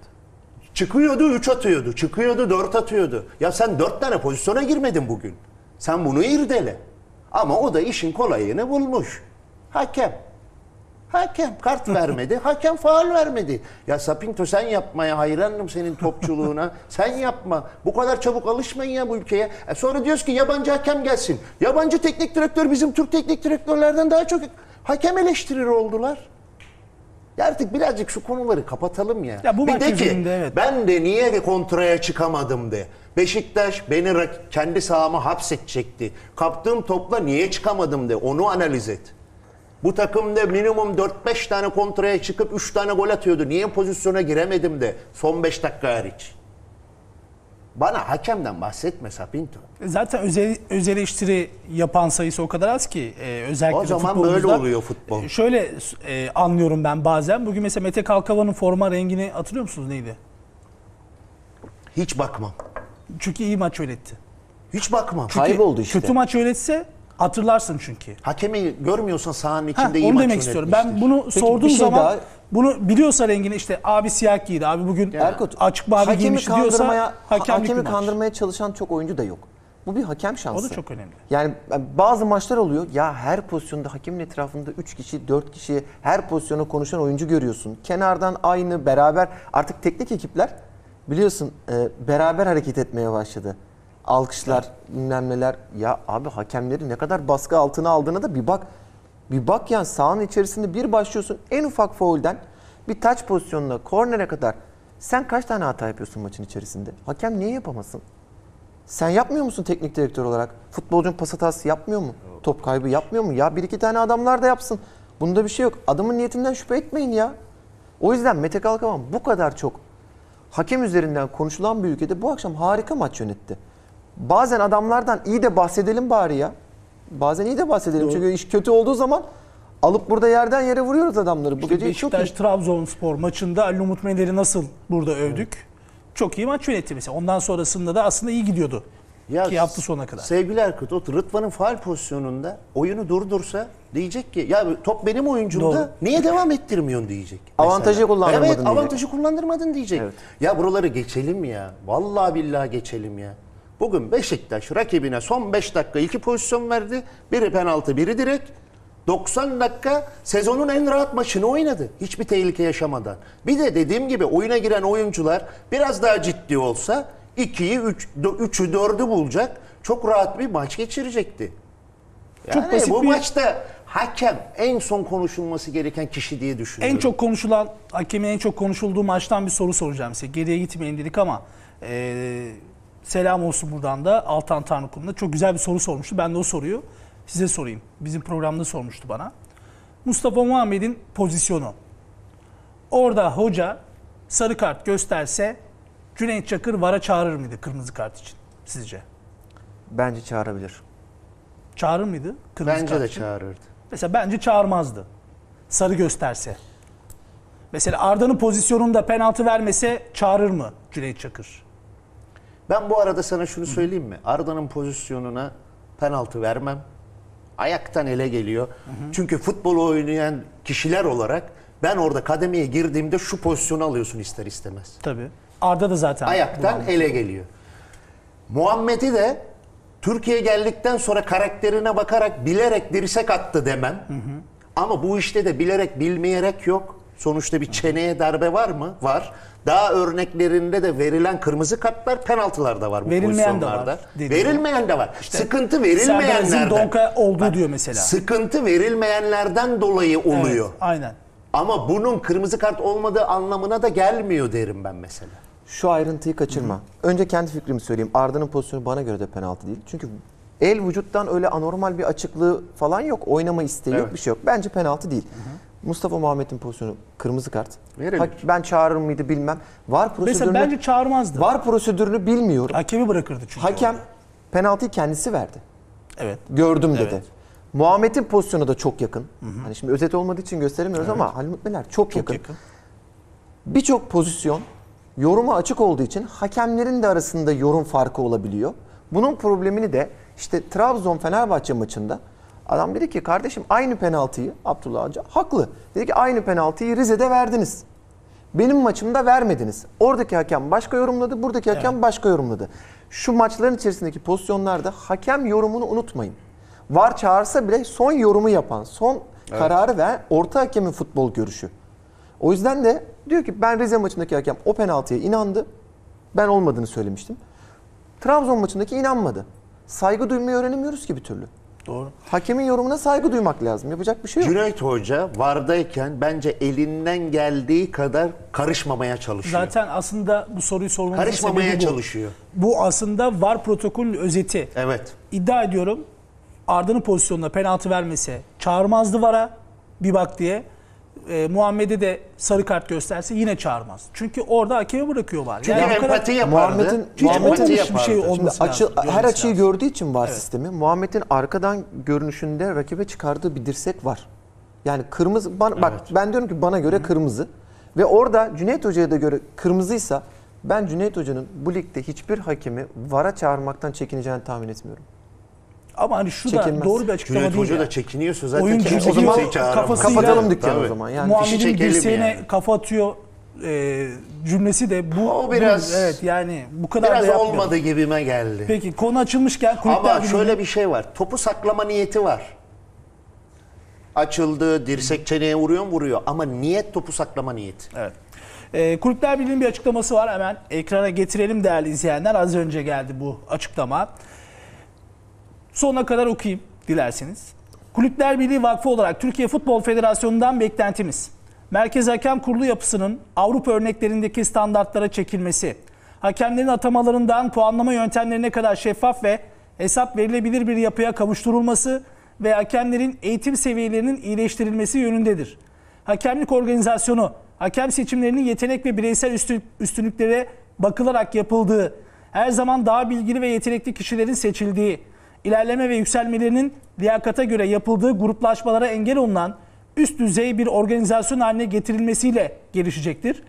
Çıkıyordu üç atıyordu. Çıkıyordu dört atıyordu. Ya sen dört tane pozisyona girmedin bugün. Sen bunu irdele. Ama o da işin kolayını bulmuş. Hakem. Hakem kart vermedi. Hakem faul vermedi. Ya Sá Pinto sen yapmaya hayranım senin topçuluğuna. Sen yapma. Bu kadar çabuk alışmayın ya bu ülkeye. E sonra diyoruz ki yabancı hakem gelsin. Yabancı teknik direktör bizim Türk teknik direktörlerden daha çok hakem eleştirir oldular. Ya artık birazcık şu konuları kapatalım ya. Ya bu bir de ki de, evet. ben de niye bir kontraya çıkamadım de. Beşiktaş beni kendi sahama hapsedecekti. Kaptığım topla niye çıkamadım de. Onu analiz et. Bu takımda minimum dört beş tane kontraya çıkıp üç tane gol atıyordu. Niye pozisyona giremedim de son beş dakika hariç. Bana hakemden bahsetme Sá Pinto. Zaten özel, öz eleştiri yapan sayısı o kadar az ki. E, özellikle o zaman böyle oluyor futbol. E, şöyle e, anlıyorum ben bazen. Bugün mesela Mete Kalkavan'ın forma rengini hatırlıyor musunuz neydi? Hiç bakmam. Çünkü iyi maç öğretti. Hiç bakmam. Çünkü kayboldu işte. Kötü maç öğretse hatırlarsın çünkü. Hakemi görmüyorsan sahanın içinde ha, iyi maç onu demek istiyorum. Ben bunu peki, sorduğum şey zaman... Daha... Bunu biliyorsa rengini işte abi siyah giydi, abi bugün yani, Erkut, açık mavi giymiş diyorsa hakemi kandırmaya çalışan çok oyuncu da yok. Bu bir hakem şansı. O da çok önemli. Yani bazı maçlar oluyor ya her pozisyonda hakemin etrafında üç kişi, dört kişi her pozisyona konuşan oyuncu görüyorsun. Kenardan aynı beraber artık teknik ekipler biliyorsun e, beraber hareket etmeye başladı. Alkışlar, evet. bilmem neler. Ya abi hakemleri ne kadar baskı altına aldığına da bir bak. Bir bak yani sahanın içerisinde bir başlıyorsun en ufak faulden bir taç pozisyonuna, kornere kadar. Sen kaç tane hata yapıyorsun maçın içerisinde? Hakem niye yapamasın? Sen yapmıyor musun teknik direktör olarak? Futbolcunun pas hatası yapmıyor mu? Yok. Top kaybı yapmıyor mu? Ya bir iki tane adamlar da yapsın. Bunda bir şey yok. Adamın niyetinden şüphe etmeyin ya. O yüzden Mete Kalkavan bu kadar çok hakem üzerinden konuşulan bir ülkede bu akşam harika maç yönetti. Bazen adamlardan iyi de bahsedelim bari ya. Bazen iyi de bahsedelim doğru. Çünkü iş kötü olduğu zaman alıp burada yerden yere vuruyoruz adamları. Bu işte gece çok iyi. Trabzonspor maçında Ali Umut Mener'i nasıl burada övdük. Evet. Çok iyi maç yönetti mesela. Ondan sonrasında da aslında iyi gidiyordu. Ya ki hafta sonuna kadar. Sevgili Erkut, o Rıdvan'ın faul pozisyonunda oyunu durdursa diyecek ki ya top benim oyuncumda niye devam ettirmiyorsun diyecek. Mesela. Avantajı kullandırmadın evet, diyecek. Avantajı kullandırmadın diyecek. Evet. Ya buraları geçelim ya. Vallahi billahi geçelim ya. Bugün Beşiktaş rakibine son beş dakika iki pozisyon verdi. Biri penaltı, biri direkt. doksan dakika sezonun en rahat maçını oynadı. Hiçbir tehlike yaşamadan. Bir de dediğim gibi oyuna giren oyuncular biraz daha ciddi olsa ikiyi, üçü, dördü bulacak. Çok rahat bir maç geçirecekti. Yani çok basit bu bir... maçta hakem en son konuşulması gereken kişi diye düşünüyorum. En çok konuşulan, hakemin en çok konuşulduğu maçtan bir soru soracağım size. Geriye gitmeyin dedik ama... Ee... Selam olsun buradan da Altan Tanrıkum'da çok güzel bir soru sormuştu. Ben de o soruyu size sorayım. Bizim programda sormuştu bana. Mustafa Mohamed'in pozisyonu. Orada hoca sarı kart gösterse Cüneyt Çakır VAR'a çağırır mıydı kırmızı kart için sizce? Bence çağırabilir. Çağırır mıydı kırmızı bence kart de için? Çağırırdı. Mesela bence çağırmazdı. Sarı gösterse. Mesela Arda'nın pozisyonunda penaltı vermese çağırır mı Cüneyt Çakır? Ben bu arada sana şunu söyleyeyim mi? Arda'nın pozisyonuna penaltı vermem. Ayaktan ele geliyor. Hı hı. Çünkü futbol oynayan kişiler olarak ben orada kademeye girdiğimde şu pozisyonu alıyorsun ister istemez. Tabii. Arda da zaten. Ayaktan ele geliyor. Muhammed'i de Türkiye'ye geldikten sonra karakterine bakarak bilerek dirsek attı demem. Hı hı. Ama bu işte de bilerek bilmeyerek yok. Sonuçta bir çeneye darbe var mı? Var. Daha örneklerinde de verilen kırmızı kartlar, penaltılar da var bu verilmeyen pozisyonlarda. De var, verilmeyen de var. İşte sıkıntı verilmeyenlerden. Donka oldu bak, diyor mesela. Sıkıntı verilmeyenlerden dolayı oluyor. Evet, aynen. Ama bunun kırmızı kart olmadığı anlamına da gelmiyor derim ben mesela. Şu ayrıntıyı kaçırma. Hı -hı. Önce kendi fikrimi söyleyeyim. Arda'nın pozisyonu bana göre de penaltı değil. Çünkü el vücuttan öyle anormal bir açıklığı falan yok. Oynama isteği evet. yok, bir şey yok. Bence penaltı değil. Hı -hı. Mustafa Muhammed'in pozisyonu kırmızı kart. Ha, ben çağırır mıydı bilmem. VAR prosedürünü, mesela bence çağırmazdı. VAR prosedürünü bilmiyorum. Hakemi bırakırdı çünkü. Hakem orada. Penaltıyı kendisi verdi. Evet. Gördüm dedi. Evet. Muhammed'in pozisyonu da çok yakın. Hı hı. Hani şimdi özet olmadığı için gösteremiyoruz evet. ama Ali Mutluler çok, çok yakın. yakın. Birçok pozisyon yoruma açık olduğu için hakemlerin de arasında yorum farkı olabiliyor. Bunun problemini de işte Trabzon-Fenerbahçe maçında adam dedi ki kardeşim aynı penaltıyı Abdullah Avcı haklı. Dedi ki aynı penaltıyı Rize'de verdiniz. Benim maçımda vermediniz. Oradaki hakem başka yorumladı, buradaki hakem evet. başka yorumladı. Şu maçların içerisindeki pozisyonlarda hakem yorumunu unutmayın. VAR çağırsa bile son yorumu yapan, son evet. kararı veren orta hakemin futbol görüşü. O yüzden de diyor ki ben Rize maçındaki hakem o penaltıya inandı. Ben olmadığını söylemiştim. Trabzon maçındaki inanmadı. Saygı duymayı öğrenemiyoruz ki bir türlü. Doğru. Hakemin yorumuna saygı duymak lazım. Yapacak bir şey yok. Cüneyt Hoca vardayken bence elinden geldiği kadar karışmamaya çalışıyor. Zaten aslında bu soruyu sormamız karışmamaya çalışıyor. Bu aslında VAR protokolün özeti. Evet. İddia ediyorum Arda'nın pozisyonuna penaltı vermese, çağırmazdı VAR'a bir bak diye. E, Muhammed'e de sarı kart gösterse yine çağırmaz. Çünkü orada hakeme bırakıyor var. Çünkü yani empati yapardı. Muhammed'in Muhammed'in hiçbir şey olması açı, lazım. Her açıyı lazım. Gördüğü için var evet. Sistemi. Muhammed'in arkadan görünüşünde rakibe çıkardığı bir dirsek var. Yani kırmızı bana, evet. Bak ben diyorum ki bana göre Hı. kırmızı ve orada Cüneyt Hoca'ya da göre kırmızıysa ben Cüneyt Hoca'nın bu ligde hiçbir hakemi VAR'a çağırmaktan çekineceğini tahmin etmiyorum. Ama hani şu Çekinmez. Da doğru bir açıklama Cüneyt değil. Cüneyt Hoca da çekiniyorsa zaten oyun o zaman kafasıyla kapatalım dükkanı o zaman. Yani Muhammed'in dirseğine yani. Kafa atıyor e, cümlesi de bu. O biraz bu, evet yani bu kadar biraz da yapmıyor. Olmadı gibime geldi. Peki konu açılmışken kulüpler ama şöyle gibi... bir şey var. Topu saklama niyeti var. Açıldı, dirsek çeneye vuruyor mu vuruyor ama niyet topu saklama niyeti. Evet. E, Kulüpler Birliği'nin bir açıklaması var. Hemen ekrana getirelim değerli izleyenler. Az önce geldi bu açıklama. Sonuna kadar okuyayım dilerseniz. Kulüpler Birliği Vakfı olarak Türkiye Futbol Federasyonu'ndan beklentimiz, Merkez Hakem Kurulu yapısının Avrupa örneklerindeki standartlara çekilmesi, hakemlerin atamalarından puanlama yöntemlerine kadar şeffaf ve hesap verilebilir bir yapıya kavuşturulması ve hakemlerin eğitim seviyelerinin iyileştirilmesi yönündedir. Hakemlik organizasyonu, hakem seçimlerinin yetenek ve bireysel üstünlüklere bakılarak yapıldığı, her zaman daha bilgili ve yetenekli kişilerin seçildiği, ilerleme ve yükselmelerinin liyakata göre yapıldığı gruplaşmalara engel olunan üst düzey bir organizasyon haline getirilmesiyle gelişecektir.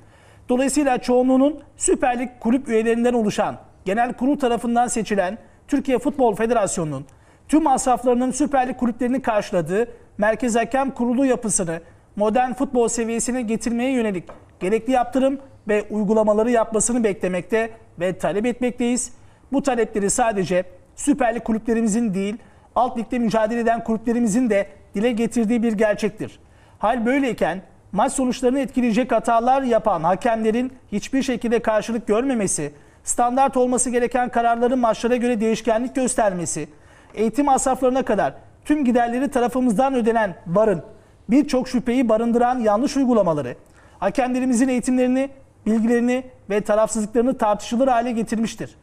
Dolayısıyla çoğunluğunun Süper Lig kulüp üyelerinden oluşan, genel kurul tarafından seçilen Türkiye Futbol Federasyonu'nun tüm masraflarının Süper Lig kulüplerinin karşıladığı Merkez Hakem Kurulu yapısını modern futbol seviyesine getirmeye yönelik gerekli yaptırım ve uygulamaları yapmasını beklemekte ve talep etmekteyiz. Bu talepleri sadece Süper Lig kulüplerimizin değil, alt ligde mücadele eden kulüplerimizin de dile getirdiği bir gerçektir. Hal böyleyken maç sonuçlarını etkileyecek hatalar yapan hakemlerin hiçbir şekilde karşılık görmemesi, standart olması gereken kararların maçlara göre değişkenlik göstermesi, eğitim masraflarına kadar tüm giderleri tarafımızdan ödenen VAR'ın birçok şüpheyi barındıran yanlış uygulamaları, hakemlerimizin eğitimlerini, bilgilerini ve tarafsızlıklarını tartışılır hale getirmiştir.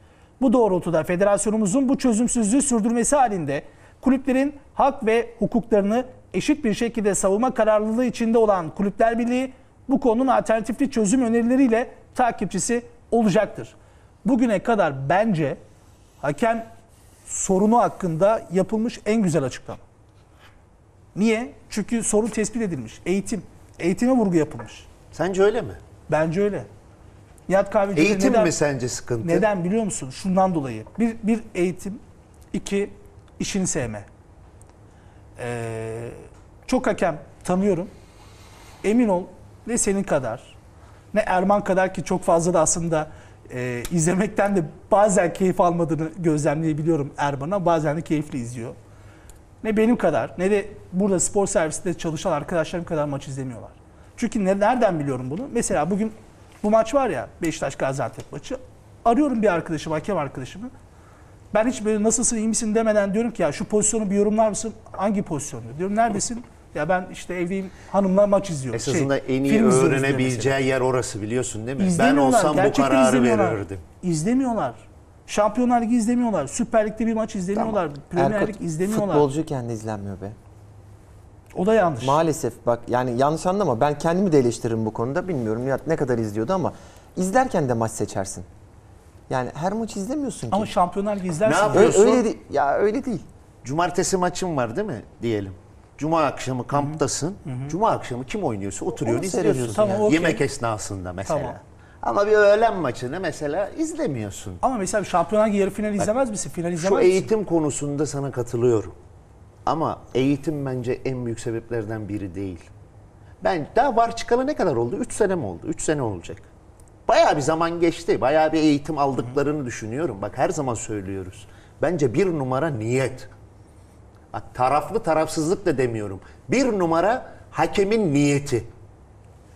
Bu doğrultuda federasyonumuzun bu çözümsüzlüğü sürdürmesi halinde kulüplerin hak ve hukuklarını eşit bir şekilde savunma kararlılığı içinde olan Kulüpler Birliği bu konunun alternatifli çözüm önerileriyle takipçisi olacaktır. Bugüne kadar bence hakem sorunu hakkında yapılmış en güzel açıklama. Niye? Çünkü sorun tespit edilmiş. Eğitim. Eğitime vurgu yapılmış. Sence öyle mi? Bence öyle. Nihat Kahveci eğitim neden, mi sence sıkıntı? Neden biliyor musun? Şundan dolayı. Bir, bir eğitim, iki işini sevme. Ee, çok hakem tanıyorum. Emin ol ne senin kadar, ne Erman kadar ki çok fazla da aslında e, izlemekten de bazen keyif almadığını gözlemleyebiliyorum Erman'a. Bazen de keyifli izliyor. Ne benim kadar, ne de burada spor servisinde çalışan arkadaşlarım kadar maç izlemiyorlar. Çünkü ne, nereden biliyorum bunu? Mesela bugün bu maç var ya, Beşiktaş Gaziantep maçı. Arıyorum bir arkadaşım, hakem arkadaşımı. Ben hiç böyle nasılsın, iyi misin demeden diyorum ki ya şu pozisyonu bir yorumlar mısın? Hangi pozisyonu? Diyorum neredesin? Ya ben işte evdeyim, hanımla maç izliyorum. Esasında şey, en iyi öğrenebileceği yer orası biliyorsun değil mi? Ben olsam bu kararı verirdim. İzlemiyorlar. Şampiyonlar Ligi izlemiyorlar. Süper Lig'de bir maç izlemiyorlar. Tamam. Premier Lig izlemiyorlar. Futbolcuyken de izlenmiyor be. O da yanlış. Maalesef bak yani yanlış anlama, ben kendimi de eleştiririm bu konuda, bilmiyorum ya ne kadar izliyordu ama izlerken de maç seçersin. Yani her maç izlemiyorsun ki. Ama Şampiyonlar Ligi izlersin. Ne yapıyorsun? Öyle, öyle, ya öyle değil. Cumartesi maçın var değil mi diyelim. Cuma akşamı kamptasın. Hı hı. Cuma akşamı kim oynuyorsa oturuyor izliyorsun. Tamam, yani. Okay. Yemek esnasında mesela. Tamam. Ama bir öğlen maçını mesela izlemiyorsun. Ama mesela Şampiyonlar Ligi yarı finali izlemez misin? Final izlemez misin? Şu eğitim konusunda sana katılıyorum. Ama eğitim bence en büyük sebeplerden biri değil. Ben daha VAR çıkalı ne kadar oldu? üç sene mi oldu? üç sene olacak. Bayağı bir zaman geçti. Bayağı bir eğitim aldıklarını düşünüyorum. Bak her zaman söylüyoruz. Bence bir numara niyet. Bak taraflı tarafsızlık da demiyorum. Bir numara hakemin niyeti.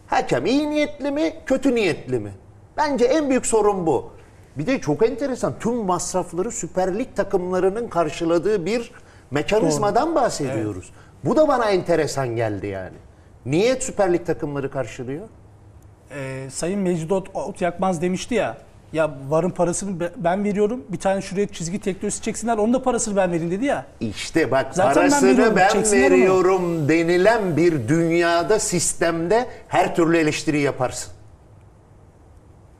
Hakem iyi niyetli mi? Kötü niyetli mi? Bence en büyük sorun bu. Bir de çok enteresan. Tüm masrafları Süper Lig takımlarının karşıladığı bir mekanizmadan doğru bahsediyoruz. Evet. Bu da bana enteresan geldi yani. Niye Süper Lig takımları karşılıyor? Ee, Sayın Mecdut Ot Yakmaz demişti ya, ya varın parasını ben veriyorum, bir tane şuraya çizgi teknolojisi çeksinler, onun da parasını ben vereyim dedi ya. İşte bak, zaten parasını ben veriyorum, ben veriyorum denilen bir dünyada, sistemde her türlü eleştiri yaparsın.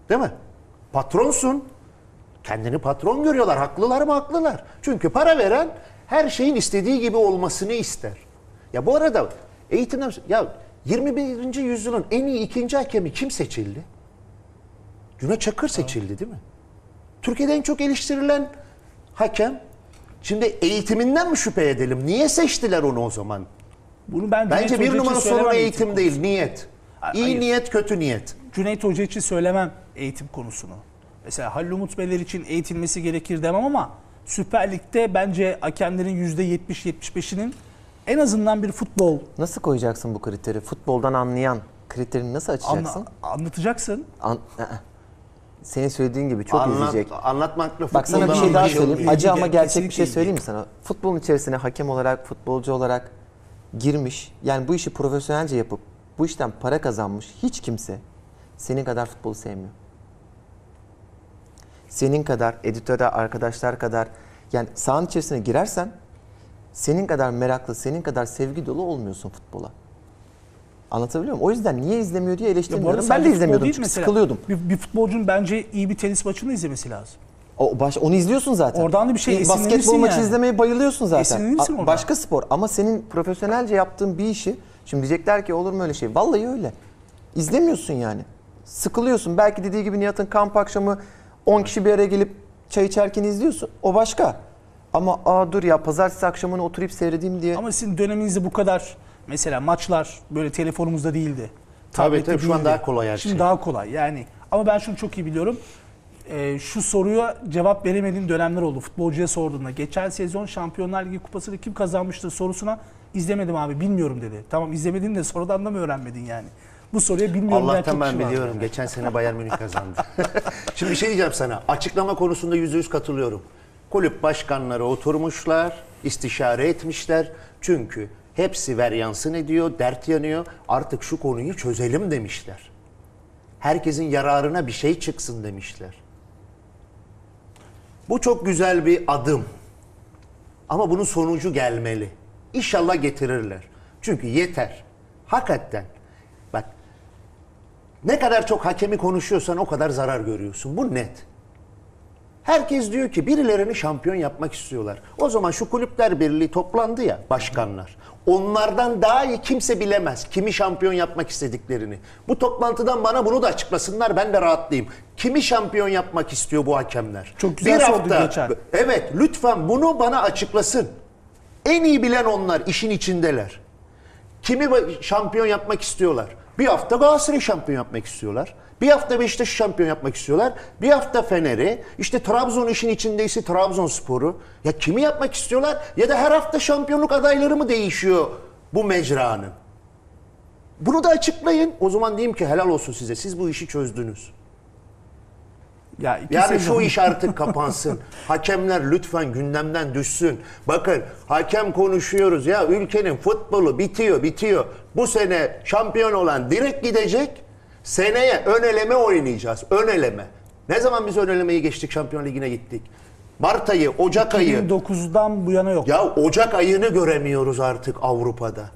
Değil mi? Patronsun. Kendini patron görüyorlar. Haklılar mı? Haklılar. Çünkü para veren her şeyin istediği gibi olmasını ister. Ya bu arada eğitimden... Ya yirmi birinci yüzyılın en iyi ikinci hakemi kim seçildi? Cüneyt Çakır seçildi değil mi? Türkiye'de en çok eleştirilen hakem. Şimdi eğitiminden mi şüphe edelim? Niye seçtiler onu o zaman? Bunu ben Bence bir numara sorun eğitim değil, konusunda. Niyet. İyi Hayır. niyet, kötü niyet. Cüneyt Hoca için söylemem eğitim konusunu. Mesela Halil Umut Beyler için eğitilmesi gerekir demem ama Süper Lig'de bence hakemlerin yüzde yetmiş yetmiş beşinin en azından bir futbol... Nasıl koyacaksın bu kriteri? Futboldan anlayan kriterini nasıl açacaksın? Anla, anlatacaksın. An Senin söylediğin gibi çok Anlat, izleyecek. Anlatmakla futboldan... Bak sana bir şey daha söyleyeyim. Acı ama gerçek bir şey söyleyeyim mi sana? Futbolun içerisine hakem olarak, futbolcu olarak girmiş, yani bu işi profesyonelce yapıp bu işten para kazanmış hiç kimse senin kadar futbolu sevmiyor. Senin kadar, editöre, arkadaşlar kadar, yani sahanın içerisine girersen senin kadar meraklı, senin kadar sevgi dolu olmuyorsun futbola. Anlatabiliyor muyum? O yüzden niye izlemiyor diye eleştirmiyorum. Ben de izlemiyordum çünkü mesela, sıkılıyordum. Bir, bir futbolcunun bence iyi bir tenis maçını izlemesi lazım. O baş, onu izliyorsun zaten. Oradan da bir şey esinlenirsin yani. Basketbol maçı izlemeye bayılıyorsun zaten. Esinlenirsin oradan. Başka spor ama senin profesyonelce yaptığın bir işi, şimdi diyecekler ki olur mu öyle şey? Vallahi öyle. İzlemiyorsun yani. Sıkılıyorsun. Belki dediği gibi Nihat'ın kamp akşamı on kişi bir araya gelip çay içerken izliyorsun. O başka. Ama aa dur ya pazartesi akşamını oturup seyredeyim diye. Ama sizin döneminizde bu kadar mesela maçlar böyle telefonumuzda değildi. Tabii tabii şu an daha kolay her şey. Şimdi daha kolay yani. Ama ben şunu çok iyi biliyorum. Ee, şu soruya cevap veremediğim dönemler oldu. Futbolcuya sorduğunda geçen sezon Şampiyonlar Ligi kupasını kim kazanmıştır sorusuna izlemedim abi bilmiyorum dedi. Tamam izlemedin de sonradan da mı öğrenmedin yani? Bu soruya bilmiyorum. Allah'tan ben biliyorum. Yani. Geçen sene Bayern Münih kazandı. Şimdi bir şey diyeceğim sana. Açıklama konusunda yüzde yüz katılıyorum. Kulüp başkanları oturmuşlar, istişare etmişler. Çünkü hepsi veryansın ediyor, dert yanıyor. Artık şu konuyu çözelim demişler. Herkesin yararına bir şey çıksın demişler. Bu çok güzel bir adım. Ama bunun sonucu gelmeli. İnşallah getirirler. Çünkü yeter. Hakikaten. Ne kadar çok hakemi konuşuyorsan o kadar zarar görüyorsun. Bu net. Herkes diyor ki birilerini şampiyon yapmak istiyorlar. O zaman şu Kulüpler Birliği toplandı ya başkanlar. Onlardan daha iyi kimse bilemez kimi şampiyon yapmak istediklerini. Bu toplantıdan bana bunu da açıklasınlar, ben de rahatlayayım. Kimi şampiyon yapmak istiyor bu hakemler? Çok güzel sordu geçen. Evet, lütfen bunu bana açıklasın. En iyi bilen onlar, işin içindeler. Kimi şampiyon yapmak istiyorlar? Bir hafta Galatasaray şampiyon yapmak istiyorlar. Bir hafta Beşiktaş şampiyon yapmak istiyorlar. Bir hafta Fener'i, işte Trabzon işin içindeyse Trabzonspor'u. Ya kimi yapmak istiyorlar? Ya da her hafta şampiyonluk adayları mı değişiyor bu mecranın? Bunu da açıklayın. O zaman diyeyim ki helal olsun size. Siz bu işi çözdünüz. Ya iki yani şu iş artık kapansın. Hakemler lütfen gündemden düşsün. Bakın hakem konuşuyoruz ya, ülkenin futbolu bitiyor bitiyor. Bu sene şampiyon olan direkt gidecek. Seneye ön eleme oynayacağız. Ön eleme. Ne zaman biz ön elemeyi geçtik, Şampiyon Ligi'ne gittik? Mart ayı, Ocak ayı. iki bin dokuzdan bu yana yok. Ya Ocak ayını göremiyoruz artık Avrupa'da.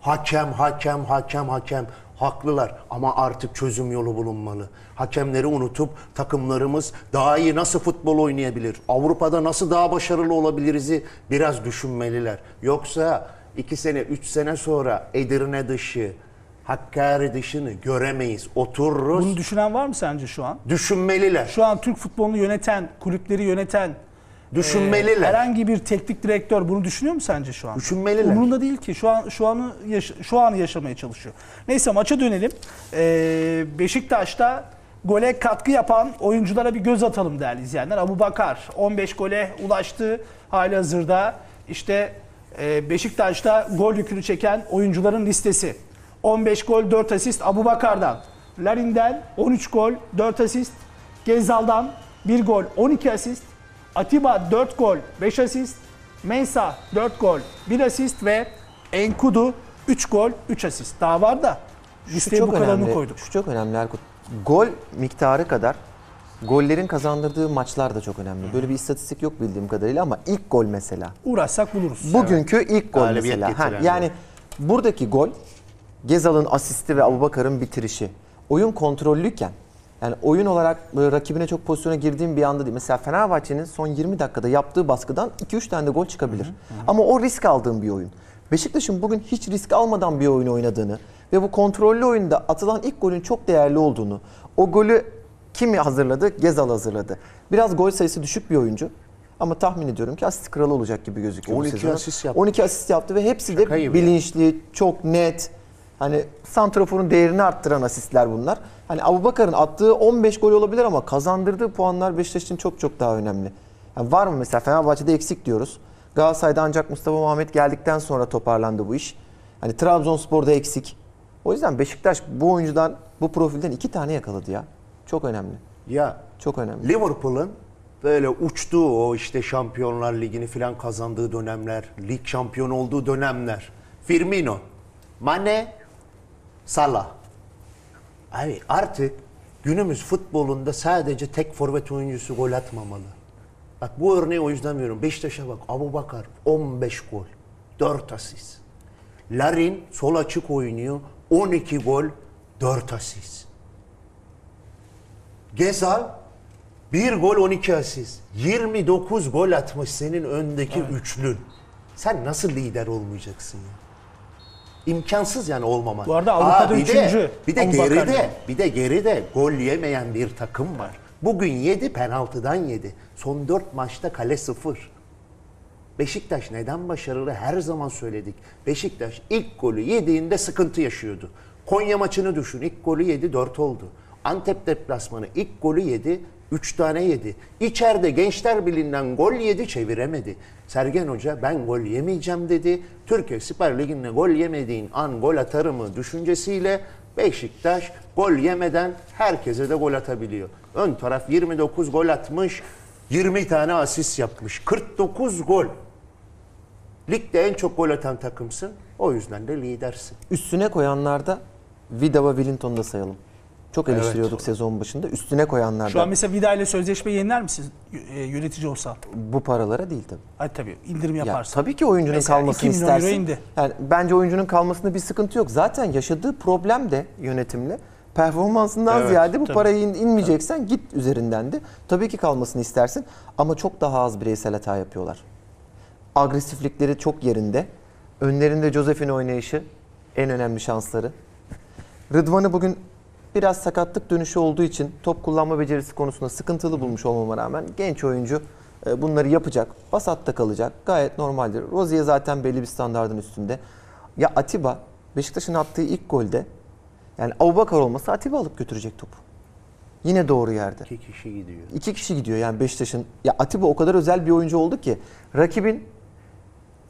Hakem, hakem, hakem, hakem. Haklılar ama artık çözüm yolu bulunmalı. Hakemleri unutup takımlarımız daha iyi nasıl futbol oynayabilir? Avrupa'da nasıl daha başarılı olabiliriz'i biraz düşünmeliler. Yoksa iki sene, üç sene sonra Edirne dışı, Hakkari dışını göremeyiz. Otururuz. Bunu düşünen var mı sence şu an? Düşünmeliler. Şu an Türk futbolunu yöneten, kulüpleri yöneten, düşünmeliler. E, herhangi bir teknik direktör bunu düşünüyor mu sence şu an? Düşünmeliler. Umurunda değil ki. Şu an şu anı yaş şu anı yaşamaya çalışıyor. Neyse maça dönelim. E, Beşiktaş'ta gole katkı yapan oyunculara bir göz atalım değerli izleyenler. Aboubakar on beş gole ulaştı halihazırda. İşte e, Beşiktaş'ta gol yükünü çeken oyuncuların listesi. on beş gol, dört asist Aboubakar'dan. Larin'den on üç gol, dört asist. Ghezzal'dan bir gol, on iki asist. Atiba dört gol, beş asist. Mensah dört gol, bir asist ve Enkudu üç gol, üç asist. Daha var da listeye bu kadarını koyduk. Şu çok önemli Erkut. Gol miktarı kadar gollerin kazandırdığı maçlar da çok önemli. Böyle bir istatistik yok bildiğim kadarıyla ama ilk gol mesela. Uğraşsak buluruz. Bugünkü evet. ilk gol galibiyet mesela. Ha, yani gol. Buradaki gol Ghezzal'ın asisti ve Aboubakar'ın bitirişi. Oyun kontrollüyken, yani oyun olarak rakibine çok pozisyona girdiğim bir anda değil. Mesela Fenerbahçe'nin son yirmi dakikada yaptığı baskıdan iki üç tane de gol çıkabilir. Hı hı. Ama o risk aldığım bir oyun. Beşiktaş'ın bugün hiç risk almadan bir oyun oynadığını ve bu kontrollü oyunda atılan ilk golün çok değerli olduğunu, o golü kim hazırladı? Ghezzal hazırladı. Biraz gol sayısı düşük bir oyuncu. Ama tahmin ediyorum ki asist kralı olacak gibi gözüküyor. on iki asist yaptı. on iki asist yaptı ve hepsi de şaka bilinçli, ya. çok net. Hani santraforun değerini arttıran asistler bunlar. Hani Aboubakar'ın attığı on beş gol olabilir ama kazandırdığı puanlar Beşiktaş için çok çok daha önemli. Yani var mı mesela Fenerbahçe'de eksik diyoruz. Galatasaray'da ancak Mustafa Mohamed geldikten sonra toparlandı bu iş. Hani Trabzonspor'da eksik. O yüzden Beşiktaş bu oyuncudan, bu profilden iki tane yakaladı ya. Çok önemli. Ya çok önemli. Liverpool'un böyle uçtuğu, o işte Şampiyonlar Ligi'ni falan kazandığı dönemler, lig şampiyonu olduğu dönemler. Firmino, Mane, Salah. Abi artık günümüz futbolunda sadece tek forvet oyuncusu gol atmamalı. Bak bu örneği o yüzden veriyorum. Beşiktaş'a bak. Aboubakar on beş gol, dört asist. Larin sol açık oynuyor. on iki gol, dört asist. Ghezzal bir gol, on iki asist. yirmi dokuz gol atmış senin öndeki evet. üçlün. Sen nasıl lider olmayacaksın ya? İmkansız yani olmamak. Bu arada Avrupa'da Aa, bir üçüncü. De, bir de geride, yani. bir de geride gol yemeyen bir takım var. Bugün yedi, penaltıdan yedi. Son dört maçta kale sıfır. Beşiktaş neden başarılı? Her zaman söyledik. Beşiktaş ilk golü yediğinde sıkıntı yaşıyordu. Konya maçını düşün. İlk golü yedi, dört oldu. Antep deplasmanı ilk golü yedi, üç tane yedi. İçeride Gençler Birliği'nden gol yedi, çeviremedi. Sergen Hoca ben gol yemeyeceğim dedi. Türkiye Süper Ligi'nde gol yemediğin an gol atarımı düşüncesiyle Beşiktaş gol yemeden herkese de gol atabiliyor. Ön taraf yirmi dokuz gol atmış, yirmi tane asist yapmış. kırk dokuz gol. Ligde en çok gol atan takımsın. O yüzden de lidersin. Üstüne koyanlarda Vida ve Wellington'da sayalım. Çok eleştiriyorduk evet. sezon başında. Üstüne koyanlar da. Şu an mesela Vida ile sözleşme yeniler misiniz e, yönetici olsa? Bu paralara değil tabii. Hayır tabii. indirim yaparsın. Ya, tabii ki oyuncunun mesela kalmasını istersin. Yani bence oyuncunun kalmasında bir sıkıntı yok. Zaten yaşadığı problem de yönetimle. Performansından evet, ziyade bu tabii. parayı in, inmeyeceksen tabii. git üzerinden de. Tabii ki kalmasını istersin. Ama çok daha az bireysel hata yapıyorlar. Agresiflikleri çok yerinde. Önlerinde Josef'in oynayışı. En önemli şansları. Rıdvan'ı bugün biraz sakatlık dönüşü olduğu için top kullanma becerisi konusunda sıkıntılı bulmuş olmama rağmen genç oyuncu bunları yapacak. Vasatta kalacak. Gayet normaldir. Rozier zaten belli bir standardın üstünde. Ya Atiba, Beşiktaş'ın attığı ilk golde yani Aboubakar olmasa Atiba alıp götürecek topu. Yine doğru yerde. İki kişi gidiyor. İki kişi gidiyor yani Beşiktaş'ın. Ya Atiba o kadar özel bir oyuncu oldu ki rakibin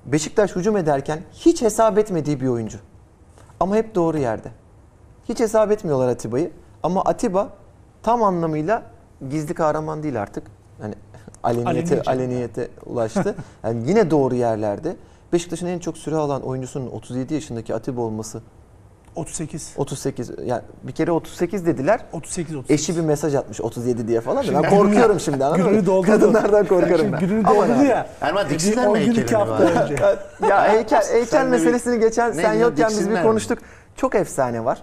Beşiktaş hücum ederken hiç hesap etmediği bir oyuncu. Ama hep doğru yerde. Hiç hesap etmiyorlar Atiba'yı. Ama Atiba tam anlamıyla gizli kahraman değil artık. Yani aleniyete, aleniyete ulaştı. Yani yine doğru yerlerde. Beşiktaş'ın en çok süre alan oyuncusunun otuz yedi yaşındaki Atiba olması. otuz sekiz. otuz sekiz. Yani bir kere otuz sekiz dediler. otuz sekiz otuz sekiz. Eşi bir mesaj atmış otuz yedi diye falan. Şimdi ben korkuyorum ya. Şimdi. Gününü doldu. Kadınlardan korkarım ben. Gününü doldu ya. Erman Diksinler mi heykeli var? Ya heykel, heykel meselesini bir, geçen sen yokken biz bir konuştuk. Mi? Çok efsane var.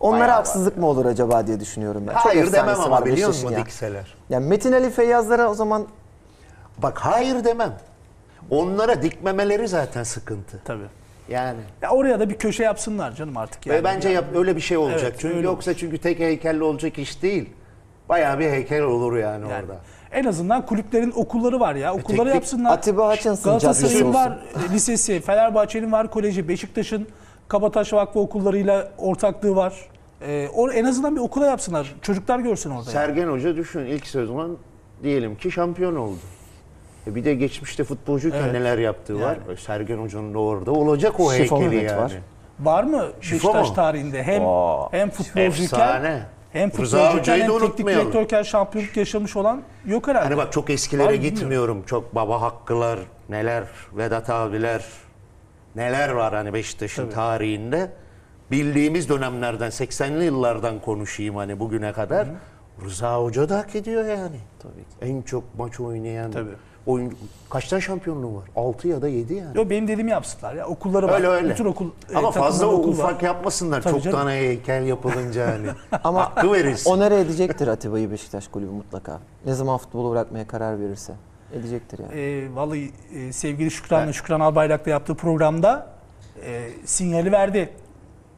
Onlara bayağı haksızlık var. Mı olur acaba diye düşünüyorum ben. Hayır çok demem ama biliyor musun dikseler? Yani Metin Ali Feyyazlara o zaman... Bak hayır demem. Onlara dikmemeleri zaten sıkıntı. Tabii. Yani. Ya oraya da bir köşe yapsınlar canım artık. Yani. Ve bence yani. Yap, öyle bir şey olacak. Evet, çünkü yoksa olur. çünkü tek heykelli olacak iş değil. Bayağı bir heykel olur yani, yani. orada. En azından kulüplerin okulları var ya. Okulları e, yapsınlar. Atiba Hutchinson Galatasaray'ın var lisesi, Fenerbahçe'nin var koleji, Beşiktaş'ın Kabataş Vakfı okullarıyla ortaklığı var. Ee, or, en azından bir okula yapsınlar. Çocuklar görsün orada. Sergen yani. Hoca düşün ilk sezon diyelim ki şampiyon oldu. E bir de geçmişte futbolcuyken evet. neler yaptığı yani. var. Sergen Hoca'nın da orada olacak o Şifo heykeli yani. Var, var mı Beşiktaş tarihinde hem Oo, hem futbolcuyken hem futbolcuyken hem teknik direktörken şampiyonluk yaşamış olan yok herhalde. Hani bak çok eskilere Ay, gitmiyorum. Bilmiyorum. Çok baba hakkılar, neler, Vedat abiler, neler var hani Beşiktaş'ın Tabii. tarihinde. Bildiğimiz dönemlerden, seksenli yıllardan konuşayım hani bugüne kadar. Hı hı. Rıza Hoca da hak ediyor yani. Tabii ki. En çok maç oynayan Tabii. oyun. Kaç tane şampiyonluğu var? altı ya da yedi yani. Yok, benim dediğimi yapsınlar ya. Okulları var. Öyle öyle. Bütün okul, Ama e, fazla okul ufak var. yapmasınlar. Tabii çok canım. tane heykel yapılınca hani. Ama hakkı verirsin. Onara edecektir Atiba'yı Beşiktaş kulübü mutlaka. Ne zaman futbolu bırakmaya karar verirse. Edecektir yani. E, vallahi e, sevgili Şükran'la, evet. Şükran Albayrak'la yaptığı programda e, sinyali verdi.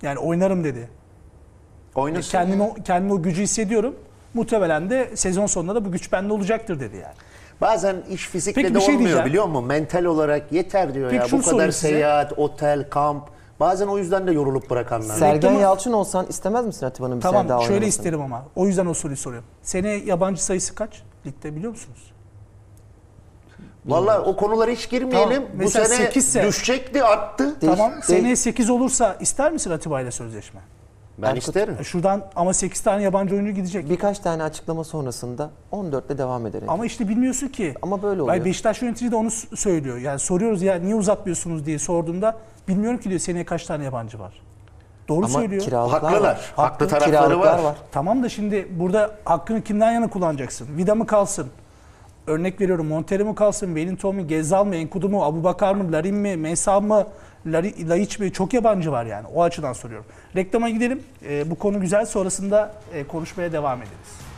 Yani oynarım dedi. Oynasın. Kendimi, kendimi o gücü hissediyorum. Muhtemelen de sezon sonunda da bu güç bende olacaktır dedi yani. Bazen iş fizikle Peki, de şey olmuyor diyeceğim. biliyor musun? Mental olarak yeter diyor Peki, ya. Bu kadar seyahat, size... otel, kamp. Bazen o yüzden de yorulup bırakanlar. Sergen Yalçın olsan istemez misin Atiba'nın bir tamam, sene daha oynamasını? Tamam şöyle isterim ama. O yüzden o soruyu soruyorum. Seneye yabancı sayısı kaç? Ligde biliyor musunuz? Vallahi o konulara hiç girmeyelim. Tamam, bu sene ise, düşecekti, arttı. Tamam. Değil. Seneye sekiz olursa ister misin Atiba ile sözleşme? Ben Erkut, isterim. Şuradan ama sekiz tane yabancı oyuncu gidecek. Birkaç tane açıklama sonrasında on dörtle devam ederek. Ama işte bilmiyorsun ki. Ama böyle oluyor. Beşiktaş yönetici de onu söylüyor. Yani soruyoruz ya niye uzatmıyorsunuz diye sorduğumda bilmiyorum ki diyor seneye kaç tane yabancı var. Doğru ama söylüyor. Haklılar. Var. Haklı, Haklı tarafları var. var. Tamam da şimdi burada hakkını kimden yana kullanacaksın? Vida mı kalsın? Örnek veriyorum, Montero mu kalsın, Wellington mu, Ghezzal mı, Enkudu mu, Aboubakar mı, Larin mi, Mesa mı, Laiç mi? Çok yabancı var yani. O açıdan soruyorum. Reklama gidelim. E, bu konu güzel. Sonrasında e, konuşmaya devam ederiz.